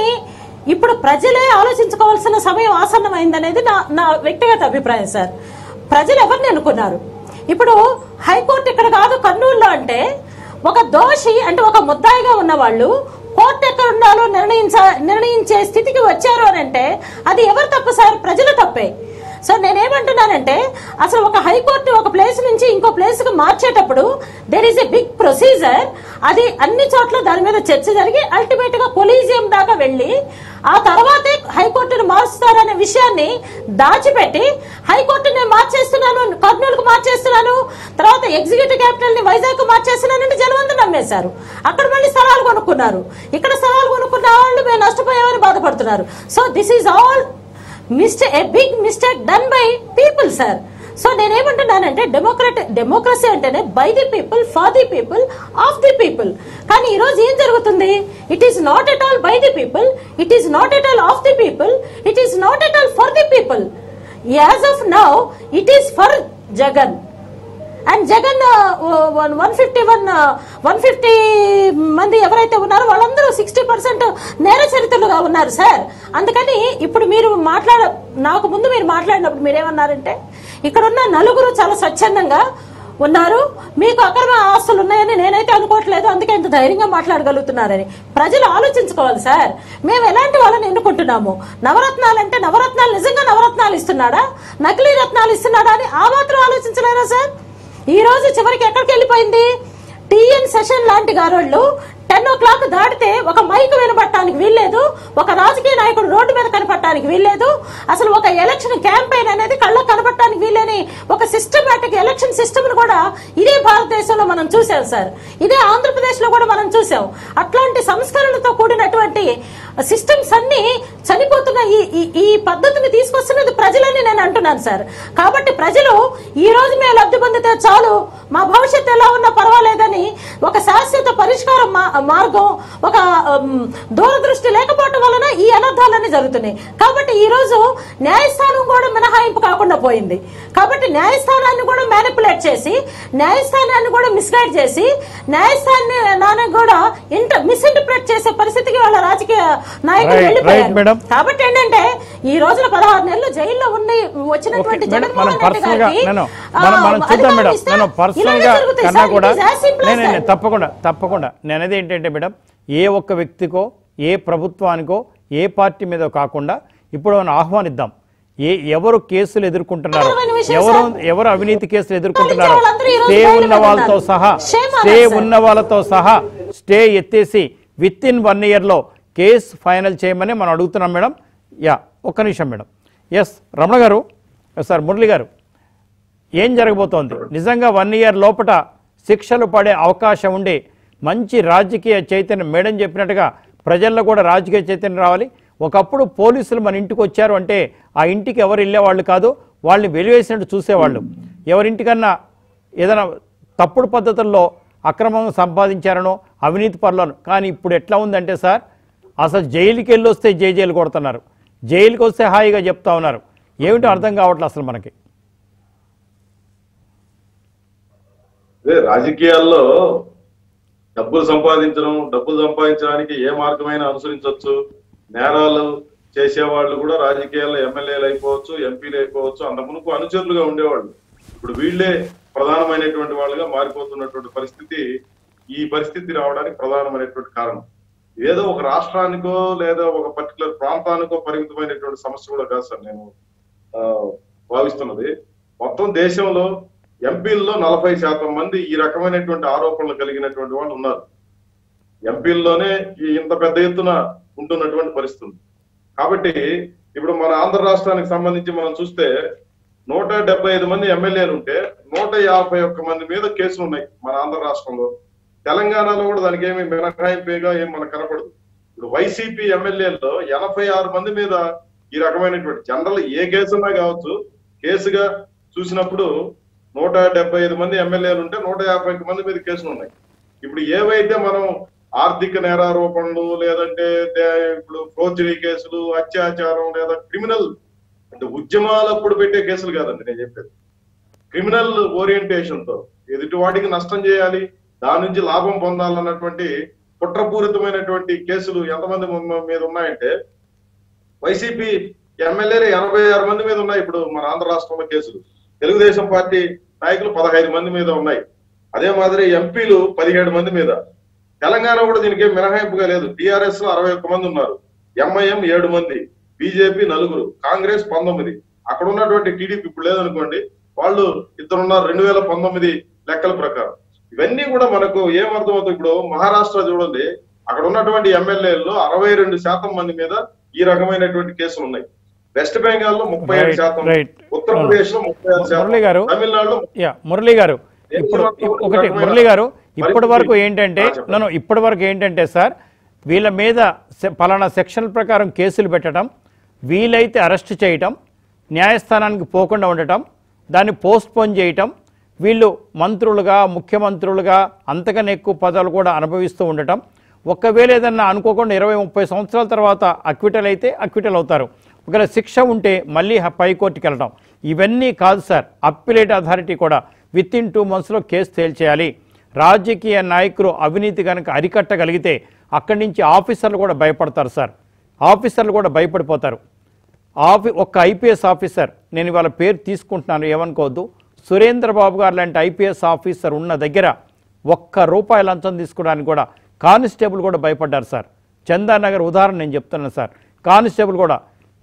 ఇప్పుడు ప్రజలే ఆలోచించుకోవాల్సిన సమయం ఆసన్నమైందనేది నా వ్యక్తిగత అభిప్రాయం సార్. ప్రజలు ఎవరిని అనుకున్నారు? ఇప్పుడు హైకోర్టు ఇక్కడ కాదు కర్నూలులో అంటే ఒక దోషి, అంటే ఒక ముద్దాయిగా ఉన్నవాళ్ళు కోర్టు ఎక్కడ ఉండాలో నిర్ణయించే స్థితికి వచ్చారు అని అంటే అది ఎవరు తప్పు సార్? ప్రజలు తప్పే. సో నేనేమంటున్నానంటే అసలు ఒక హైకోర్టు ఒక ప్లేస్ నుంచి ఇంకో ప్లేస్కి మార్చేటప్పుడు there is a big procedure. అది అన్ని చోట్ల దాని మీద చర్చ జరిగి అల్టిమేట్గా కొలీజియం దాకా వెళ్ళి ఆ తర్వాతే హైకోర్టును మారుస్తారనే విషయాన్ని దాచిపెట్టి హైకోర్టు నేను మార్చేస్తున్నాను, కర్నూలుకు మార్చేస్తున్నాను, తర్వాత ఎగ్జిక్యూటివ్ క్యాపిటల్ని వైజాగ్కు మార్చేస్తున్నానంటే జనమంతా నమ్మేశారు. అక్కడ మళ్ళీ స్థలాలు కొనుక్కున్నారు, ఇక్కడ స్థలాలు కొనుక్కున్న వాళ్ళు మేము నష్టపోయామని బాధపడుతున్నారు. So this is all a big mistake done by people sir. So నేనేమంటున్నానంటే డెమోక్రసీ అంటేనే by the people, for the people, of the people. కానీ ఈరోజు ఏం జరుగుతుంది? It is not at all by the people, it is not at all of the people, it is not at all for the people. As of now it is for Jagan and Jagan 150 మంది ఎవరైతే ఉన్నారో వాళ్ళందరూ 60% నేర చరిత్రలుగా ఉన్నారు సార్. అందుకని ఇప్పుడు మీరు నాకు ముందు మీరు మాట్లాడినప్పుడు మీరేమన్నారంటే ఇక్కడున్న నలుగురు చాలా స్వచ్ఛందంగా ఉన్నారు, మీకు అక్రమ ఆస్తులు ఉన్నాయని నేనైతే అనుకోవట్లేదు, అందుకే ఇంత ధైర్యంగా మాట్లాడగలుగుతున్నారని. ప్రజలు ఆలోచించుకోవాలి సార్, మేము ఎలాంటి వాళ్ళని ఎన్నుకుంటున్నాము? నవరత్నాలు అంటే నవరత్నాలు నిజంగా నవరత్నాలు ఇస్తున్నాడా, నకిలీ రత్నాలు ఇస్తున్నాడా అని ఆ మాత్రం ఆలోచించలేరా సార్? ఈ రోజు చివరికి ఎక్కడికి వెళ్ళిపోయింది? టీఎన్ సెషన్ లాంటి గారోళ్ళు 10 o'clock దాటితే ఒక మైక్ వినబడటానికి వీల్లేదు, ఒక రాజకీయ నాయకుడు రోడ్డు మీద కనపడటానికి వీల్లేదు, అసలు ఒక ఎలక్షన్ క్యాంపెయిన్ అనేది కళ్ళకు కనపడటానికి వీల్లేని ఒక సిస్టమేటిక్ ఎలక్షన్ సిస్టమ్ కూడా ఇదే భారతదేశంలో మనం చూసాం సార్, ఇదే ఆంధ్రప్రదేశ్ లో కూడా మనం చూసాం. అట్లాంటి సంస్కరణతో కూడినటువంటి సిస్టమ్స్ అన్ని చనిపోతున్న ఈ పద్ధతిని తీసుకొస్తున్నది ప్రజలని నేను అంటున్నాను సార్. కాబట్టి ప్రజలు ఈ రోజు మేము లబ్ధి పొందితే చాలు, మా భవిష్యత్తు ఎలా ఉన్నా పర్వాలేదని ఒక శాశ్వత పరిష్కార మార్గం, ఒక దూరదృష్టి లేకపోవటం వలన ఈ అనర్థాలన్నీ జరుగుతున్నాయి. కాబట్టి ఈ రోజు న్యాయస్థానం కూడా మినహాయింపు కాకుండా పోయింది. కాబట్టి న్యాయస్థానాన్ని కూడా మ్యానిపులేట్ చేసి, న్యాయస్థానాన్ని కూడా మిస్గైడ్ చేసి, న్యాయస్థానాన్ని కూడా మిస్ఇంటర్ప్రెట్ చేసే పరిస్థితికి వాళ్ళ రాజకీయ నాయకులు వెళ్ళిపోయారు. కాబట్టి ఏంటంటే ఈ రోజున 16 నెలలు జైల్లో ఉన్న వచ్చినటువంటి జగన్మోహన్ రెడ్డి గారికి తప్పకుండా నేనది ఏంటంటే మేడం, ఏ ఒక్క వ్యక్తికో ఏ ప్రభుత్వానికో ఏ పార్టీ మీద కాకుండా ఇప్పుడు మనం ఆహ్వానిద్దాం. ఎవరు కేసులు ఎదుర్కొంటున్నారు, ఎవరు అవినీతి కేసులు ఎదుర్కొంటున్నారు, స్టే ఉన్న వాళ్ళతో సహా స్టే ఎత్తేసి within 1 year లో కేసు ఫైనల్ చేయమని మనం అడుగుతున్నాం మేడం. యా, ఒక్క నిమిషం మేడం. ఎస్ రమణ గారు, సార్ మురళి గారు, ఏం జరగబోతోంది? నిజంగా 1 year లోపల శిక్షలు పడే అవకాశం ఉండి మంచి రాజకీయ చైతన్యం, మేడం చెప్పినట్టుగా ప్రజల్లో కూడా రాజకీయ చైతన్యం రావాలి. ఒకప్పుడు పోలీసులు మన ఇంటికి వచ్చారు అంటే ఆ ఇంటికి ఎవరు వెళ్ళేవాళ్ళు కాదు, వాళ్ళని వెలివేసినట్టు చూసేవాళ్ళు. ఎవరింటికన్నా ఏదైనా తప్పుడు పద్ధతుల్లో అక్రమంగా సంపాదించారనో అవినీతి పరులను. కానీ ఇప్పుడు ఎట్లా ఉందంటే సార్, అసలు జైలుకి వెళ్ళి వస్తే జైలు కొడుతున్నారు, జైలుకి వస్తే హాయిగా చెప్తా ఉన్నారు. ఏమిటో అర్థం కావట్లేదు అసలు మనకి. రాజకీయాల్లో డబ్బులు సంపాదించడానికి ఏ మార్గమైనా అనుసరించవచ్చు. నేరాలు చేసేవాళ్ళు కూడా రాజకీయాల్లో ఎమ్మెల్యేలు అయిపోవచ్చు, ఎంపీలు అయిపోవచ్చు, అంతకుమునుకు అనుచరులుగా ఉండేవాళ్ళు ఇప్పుడు వీళ్ళే ప్రధానమైనటువంటి వాళ్ళుగా మారిపోతున్నటువంటి పరిస్థితి. ఈ పరిస్థితి రావడానికి ప్రధానమైనటువంటి కారణం ఏదో ఒక రాష్ట్రానికో లేదా ఒక పర్టికులర్ ప్రాంతానికో పరిమితమైనటువంటి సమస్య కూడా కాదు సార్ నేను భావిస్తున్నది. మొత్తం దేశంలో ఎంపీల్లో 40% మంది ఈ రకమైనటువంటి ఆరోపణలు కలిగినటువంటి వాళ్ళు ఉన్నారు. ఎంపీల్లోనే ఇంత పెద్ద ఎత్తున ఉంటున్నటువంటి పరిస్థితి. కాబట్టి ఇప్పుడు మన ఆంధ్ర రాష్ట్రానికి సంబంధించి మనం చూస్తే 175 మంది ఎమ్మెల్యేలు ఉంటే 151 మంది మీద కేసులు ఉన్నాయి మన ఆంధ్ర రాష్ట్రంలో. తెలంగాణలో కూడా దానికి ఏమి మినహాయింపుగా ఏం మనకు కనపడదు. ఇప్పుడు వైసీపీ ఎమ్మెల్యేల్లో 86 మంది మీద ఈ రకమైనటువంటి జనరల్ ఏ కేసున్నా కావచ్చు, కేసుగా చూసినప్పుడు 175 మంది ఎమ్మెల్యేలు ఉంటే 150 మంది మీద కేసులు ఉన్నాయి. ఇప్పుడు ఏవైతే మనం ఆర్థిక నేరారోపణలు లేదంటే ఇప్పుడు ఫోర్జరీ కేసులు, అత్యాచారం లేదా క్రిమినల్ అంటే ఉద్యమాలప్పుడు పెట్టే కేసులు కాదండి నేను చెప్పేది. క్రిమినల్ ఓరియంటేషన్ తో ఎదుటి వాటికి నష్టం చేయాలి, దాని నుంచి లాభం పొందాలన్నటువంటి కుట్రపూరితమైనటువంటి కేసులు ఎంతమంది మీద ఉన్నాయంటే వైసీపీ ఎమ్మెల్యేలు 86 మంది మీద ఉన్నాయి ఇప్పుడు మన ఆంధ్ర రాష్ట్రంలో కేసులు. తెలుగుదేశం పార్టీ నాయకులు 15 మంది మీద ఉన్నాయి. అదే మాదిరి ఎంపీలు 17 మంది మీద. తెలంగాణ కూడా దీనికి ఏం మినహాయింపుగా లేదు. టీఆర్ఎస్ లో 61 మంది ఉన్నారు, ఎంఐఎం 7 మంది, బీజేపీ 4, కాంగ్రెస్ 19. అక్కడ ఉన్నటువంటి టీడీపీ ఇప్పుడు లేదనుకోండి, వాళ్ళు 2 2019 లెక్కల ప్రకారం. ఇవన్నీ కూడా మనకు ఏమర్థం అవుతుంది. ఇప్పుడు మహారాష్ట్ర చూడండి, అక్కడ ఉన్నటువంటి ఎమ్మెల్యేల్లో 62% మంది మీద ఈ రకమైనటువంటి కేసులు ఉన్నాయి. వెస్ట్ బెంగాల్ లో 37%, ఉత్తరప్రదేశ్ లో 36%, తమిళనాడులో. మురళీ గారు ఇప్పుడు ఒకటి, మురళీ గారు ఇప్పటి వరకు ఏంటంటే సార్, వీళ్ళ మీద పలానా సెక్షన్ ప్రకారం కేసులు పెట్టడం, వీలైతే అరెస్ట్ చేయటం, న్యాయస్థానానికి పోకుండా ఉండటం, దాన్ని పోస్ట్పోన్ చేయటం, వీళ్ళు మంత్రులుగా ముఖ్యమంత్రులుగా అంతకన్నా ఎక్కువ పదవులు కూడా అనుభవిస్తూ ఉండటం, ఒకవేళ ఏదన్నా అనుకోకుండా 20-30 సంవత్సరాల తర్వాత అక్విటల్ అయితే అక్విటల్ అవుతారు, ఒకవేళ శిక్ష ఉంటే మళ్ళీ పైకోర్టుకి వెళ్ళటం, ఇవన్నీ కాదు సార్. అప్పిలేట్ అథారిటీ కూడా within 2 monthsలో కేసు తేల్చేయాలి. రాజకీయ నాయకులు అవినీతి కనుక అరికట్టగలిగితే అక్కడి నుంచి ఆఫీసర్లు కూడా భయపడతారు సార్, ఆఫీసర్లు కూడా భయపడిపోతారు. ఒక్క IPS ఆఫీసర్, నేను ఇవాళ పేరు తీసుకుంటున్నాను ఏమనుకోవద్దు, సురేంద్రబాబు గారు లాంటి IPS ఆఫీసర్ ఉన్న దగ్గర ₹1 లంచం తీసుకోవడానికి కూడా కానిస్టేబుల్ కూడా భయపడ్డారు సార్. చందానగర్ ఉదాహరణ నేను చెప్తున్నాను సార్. కానిస్టేబుల్ కూడా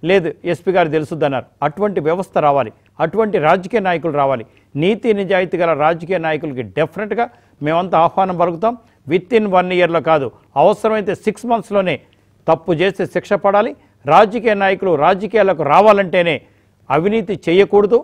లేదు, SP గారు తెలుసుద్దన్నారు. అటువంటి వ్యవస్థ రావాలి, అటువంటి రాజకీయ నాయకులు రావాలి. నీతి నిజాయితీ గల రాజకీయ నాయకులకి డెఫినెట్గా మేమంతా ఆహ్వానం పలుకుతాం. విత్ ఇన్ 1 yearలో కాదు, అవసరమైతే 6 monthsలోనే తప్పు చేసి శిక్ష పడాలి. రాజకీయ నాయకులు రాజకీయాలకు రావాలంటేనే అవినీతి చేయకూడదు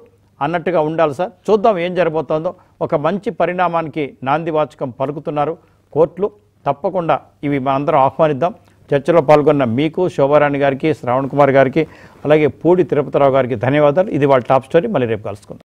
అన్నట్టుగా ఉండాలి సార్. చూద్దాం ఏం జరగబోతోందో. ఒక మంచి పరిణామానికి నాందివాచకం పలుకుతున్నారు కోర్టులు. తప్పకుండా ఇవి మనందరం ఆహ్వానిద్దాం. చర్చలో పాల్గొన్న మీకు, శోభారాణి గారికి, శ్రావణ్ కుమార్ గారికి, అలాగే పూడి తిరుపతిరావు గారికి ధన్యవాదాలు. ఇది వాళ్ళ టాప్ స్టోరీ. మళ్ళీ రేపు కలుసుకుందాం.